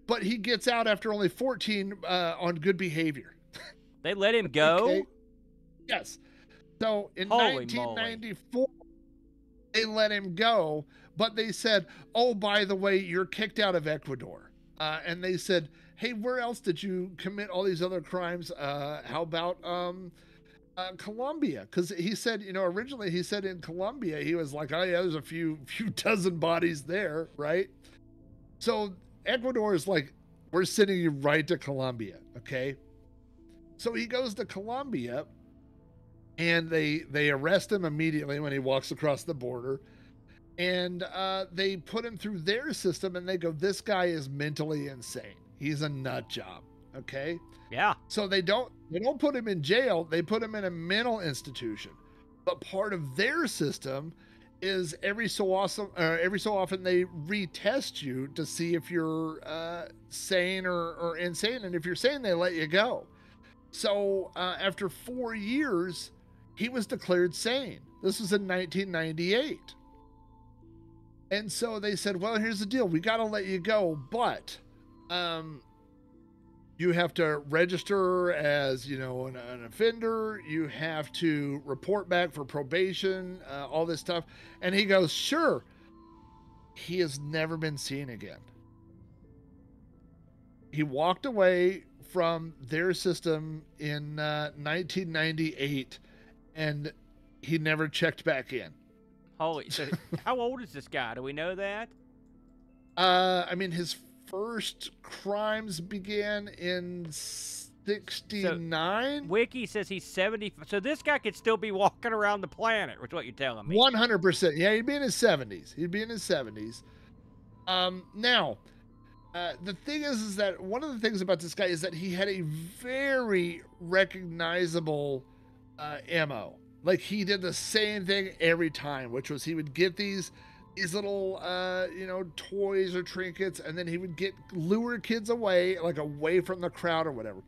but he gets out after only 14 on good behavior. They let him go? Okay. Yes. So in 1994... They let him go, but they said, "Oh, by the way, you're kicked out of Ecuador." And they said, "Hey, where else did you commit all these other crimes? How about Colombia?" Because he said, you know, originally he said in Colombia, he was like, "Oh yeah, there's a few dozen bodies there, right?" So Ecuador is like, "We're sending you right to Colombia, okay?" So he goes to Colombia. And they arrest him immediately when he walks across the border. And they put him through their system, and they go, "This guy is mentally insane. He's a nut job." Okay? Yeah. So they don't put him in jail. They put him in a mental institution. But part of their system is every so often they retest you to see if you're sane or insane. And if you're sane, they let you go. So after 4 years, he was declared sane. This was in 1998. And so they said, "Well, here's the deal. We got to let you go, but you have to register as, you know, an offender. You have to report back for probation, all this stuff." And he goes, "Sure." He has never been seen again. He walked away from their system in 1998, and he never checked back in. Holy! So how old is this guy? Do we know that? I mean, his first crimes began in 69. So Wiki says he's 70. So this guy could still be walking around the planet, which is what you're telling me. 100%. Yeah, he'd be in his 70s. Now, The thing is that one of the things about this guy is that he had a very recognizable ammo. Like, he did the same thing every time, which was he would get these little, you know, toys or trinkets, and then he would lure kids away, like away from the crowd or whatever.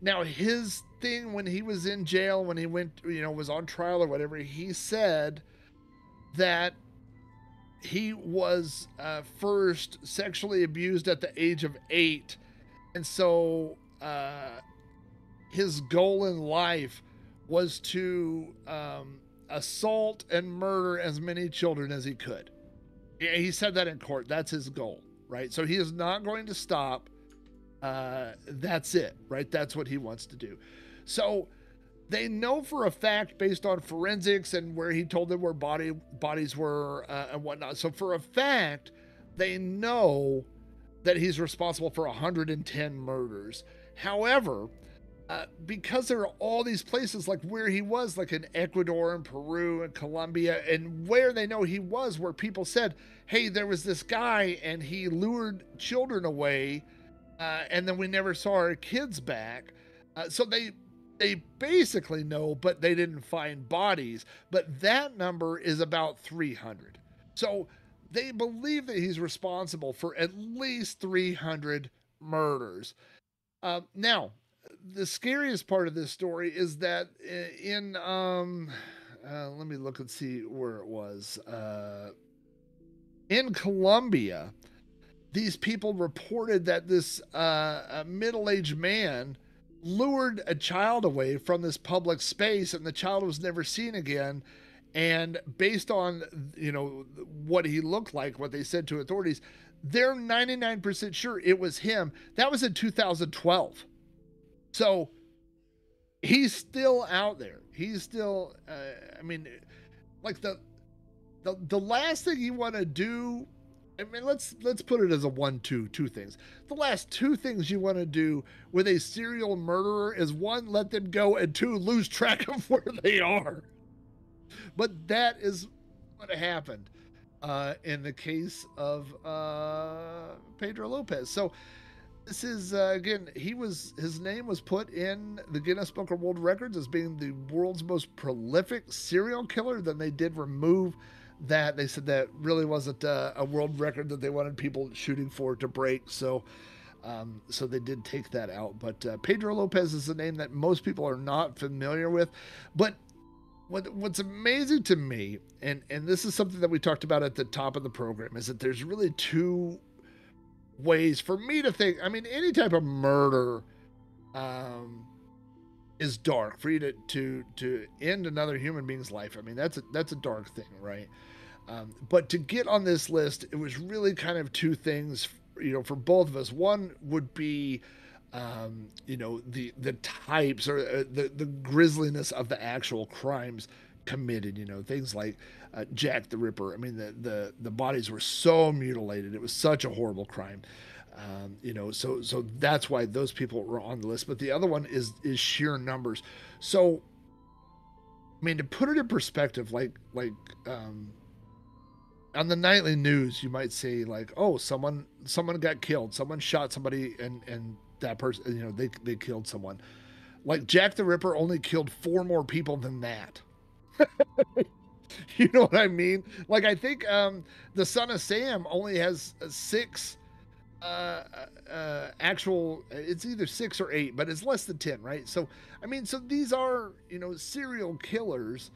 Now, his thing when he was in jail, when he went, you know, was on trial or whatever, he said that he was first sexually abused at the age of 8. And so his goal in life was to assault and murder as many children as he could. Yeah, he said that in court. That's his goal, right? So he is not going to stop. That's it, right? That's what he wants to do. So they know for a fact, based on forensics and where he told them where bodies were and whatnot. So for a fact, they know that he's responsible for 110 murders. However, because there are all these places like where he was, like in Ecuador and Peru and Colombia, and where they know he was, where people said, hey, there was this guy and he lured children away, and then we never saw our kids back. So they basically know, but they didn't find bodies. But that number is about 300. So they believe that he's responsible for at least 300 murders. Now, the scariest part of this story is that in, let me look and see where it was. In Colombia, these people reported that this middle-aged man lured a child away from this public space, and the child was never seen again. And based on, you know, what he looked like, what they said to authorities, they're 99% sure it was him. That was in 2012. So he's still out there. He's still, I mean, like the last thing you want to do, I mean, let's put it as a 1-2 things. The last two things you want to do with a serial murderer is 1, let them go, and 2, lose track of where they are. But that is what happened in the case of Pedro Lopez. So this is, again, his name was put in the Guinness Book of World Records as being the world's most prolific serial killer. Then they did remove that. They said that really wasn't a world record that they wanted people shooting for to break. So, so they did take that out. But Pedro Lopez is a name that most people are not familiar with. But what's amazing to me, and this is something that we talked about at the top of the program, is that there's really two ways for me to think. I mean, any type of murder is dark. For you to end another human being's life, I mean, that's a dark thing, right? But to get on this list, it was really kind of two things, you know, for both of us. One would be, you know, the types or the grisliness of the actual crimes committed, you know, things like Jack the Ripper. I mean, the bodies were so mutilated. It was such a horrible crime. You know, so that's why those people were on the list. But the other one is sheer numbers. So, I mean, to put it in perspective, like on the nightly news, you might say like, oh, someone got killed, someone shot somebody, and that person, you know, they killed someone. Like, Jack the Ripper only killed 4 more people than that. You know what I mean? Like, I think the Son of Sam only has 6 actual, it's either 6 or 8, but it's less than 10, right? So, I mean, so these are, you know, serial killers,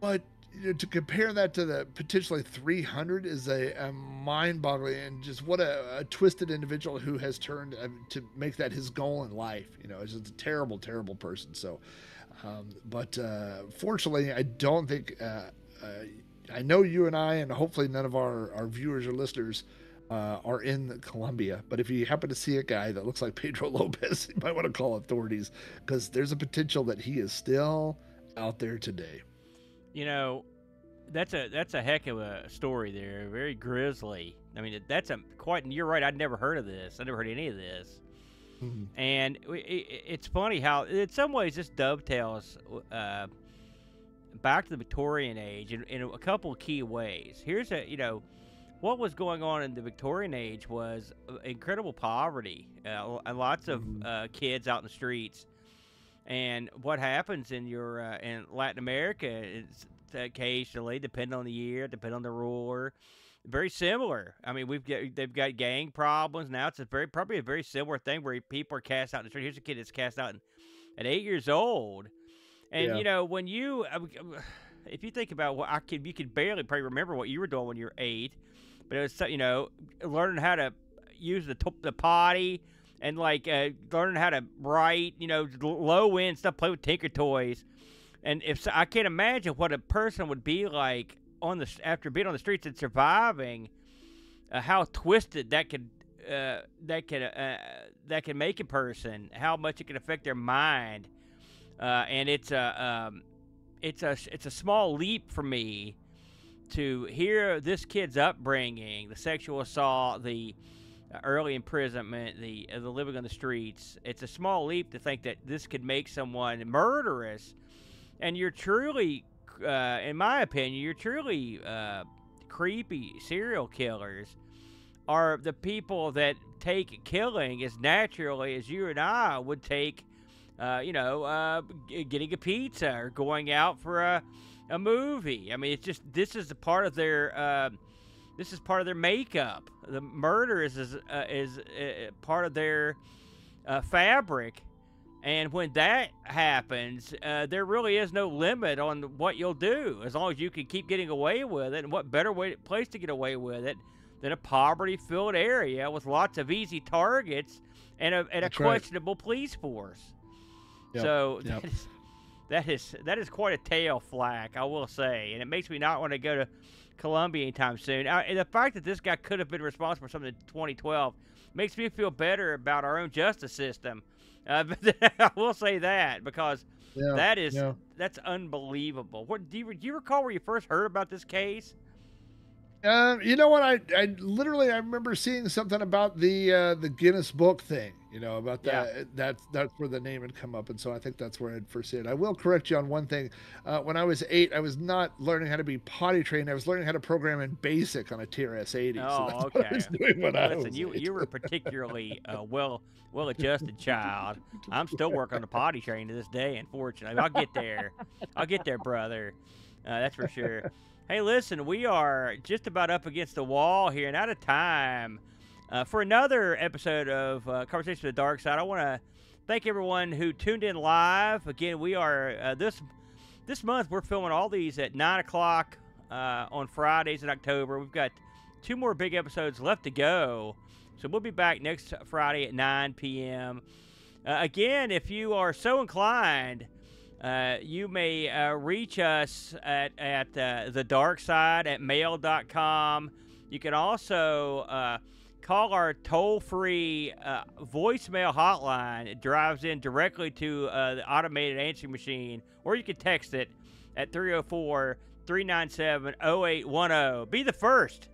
but, you know, to compare that to the potentially 300 is a mind-boggling, and just what a twisted individual who has turned to make that his goal in life. You know, it's just a terrible, terrible person. So, but fortunately, I don't think, I know you and I, and hopefully none of our viewers or listeners are in Colombia, but if you happen to see a guy that looks like Pedro Lopez, you might want to call authorities, because there's a potential that he is still out there today. You know, that's a heck of a story there. Very grisly. I mean, you're right. I'd never heard of this. I never heard any of this. Mm-hmm. And it's funny how, in some ways, this dovetails back to the Victorian age in a couple of key ways. Here's a, you know, what was going on in the Victorian age was incredible poverty, and lots of kids out in the streets. And what happens in your in Latin America is occasionally, depending on the year, depending on the ruler, very similar. I mean, they've got gang problems now. It's probably a very similar thing where people are cast out in the street. Here's a kid that's cast out at 8 years old, and you know, when you if you think about what you can barely probably remember what you were doing when you were 8, but it was, you know, learning how to use the potty. And, like, learning how to write, you know, low-end stuff, play with tinker toys. And if so, I can't imagine what a person would be like on the after being on the streets and surviving, how twisted that could make a person, how much it can affect their mind. And it's a small leap for me to hear this kid's upbringing, the sexual assault, the early imprisonment, the living on the streets. It's a small leap to think that this could make someone murderous, and you're truly, in my opinion, you're truly creepy serial killers are the people that take killing as naturally as you and I would take, you know, getting a pizza or going out for a movie. I mean, it's just, this is a part of their this is part of their makeup. The murder is part of their fabric, and when that happens, there really is no limit on what you'll do as long as you can keep getting away with it. And what better place to get away with it than a poverty-filled area with lots of easy targets and a questionable police force? Yep. So yep. That is quite a tale, Flack, I will say, and it makes me not want to go to Colombia anytime soon. And the fact that this guy could have been responsible for something in 2012 makes me feel better about our own justice system. But I will say that, because that's unbelievable. What do you recall where you first heard about this case? You know what? I remember seeing something about the Guinness Book thing. You know about that. Yeah. That's where the name had come up, and so I think that's where I'd first seen it. I will correct you on one thing. When I was 8, I was not learning how to be potty trained. I was learning how to program in BASIC on a TRS-80. Oh, so that's okay. What I was doing when I was you were a particularly well adjusted child. I'm still working on the potty train to this day, unfortunately. I'll get there. I'll get there, brother. That's for sure. Hey, listen, we are just about up against the wall here and out of time for another episode of Conversations with the Dark Side. I want to thank everyone who tuned in live. Again, we are this month we're filming all these at 9 o'clock on Fridays in October. We've got 2 more big episodes left to go, so we'll be back next Friday at 9 p.m. Again, if you are so inclined, you may reach us at thedarkside@mail.com. You can also call our toll-free voicemail hotline. It drives in directly to the automated answering machine, or you can text it at 304-397-0810. Be the first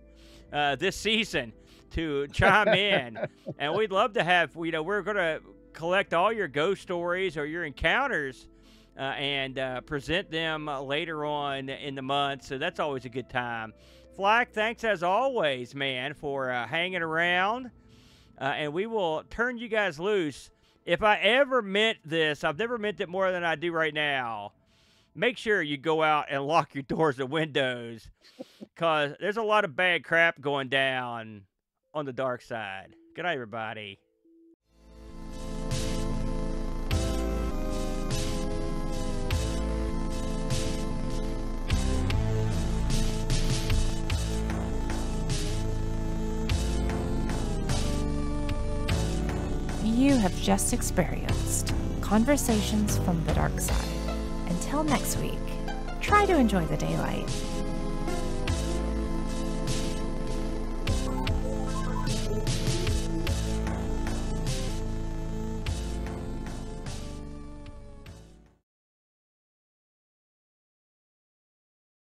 this season to chime in, and we'd love to have, you know, we're going to collect all your ghost stories or your encounters and present them later on in the month, so that's always a good time. Flack, thanks as always, man, for hanging around, and we will turn you guys loose. If I ever meant this, I've never meant it more than I do right now. Make sure you go out and lock your doors and windows, because there's a lot of bad crap going down on the dark side. Good night, everybody. You have just experienced Conversations from the Dark Side. Until next week, try to enjoy the daylight.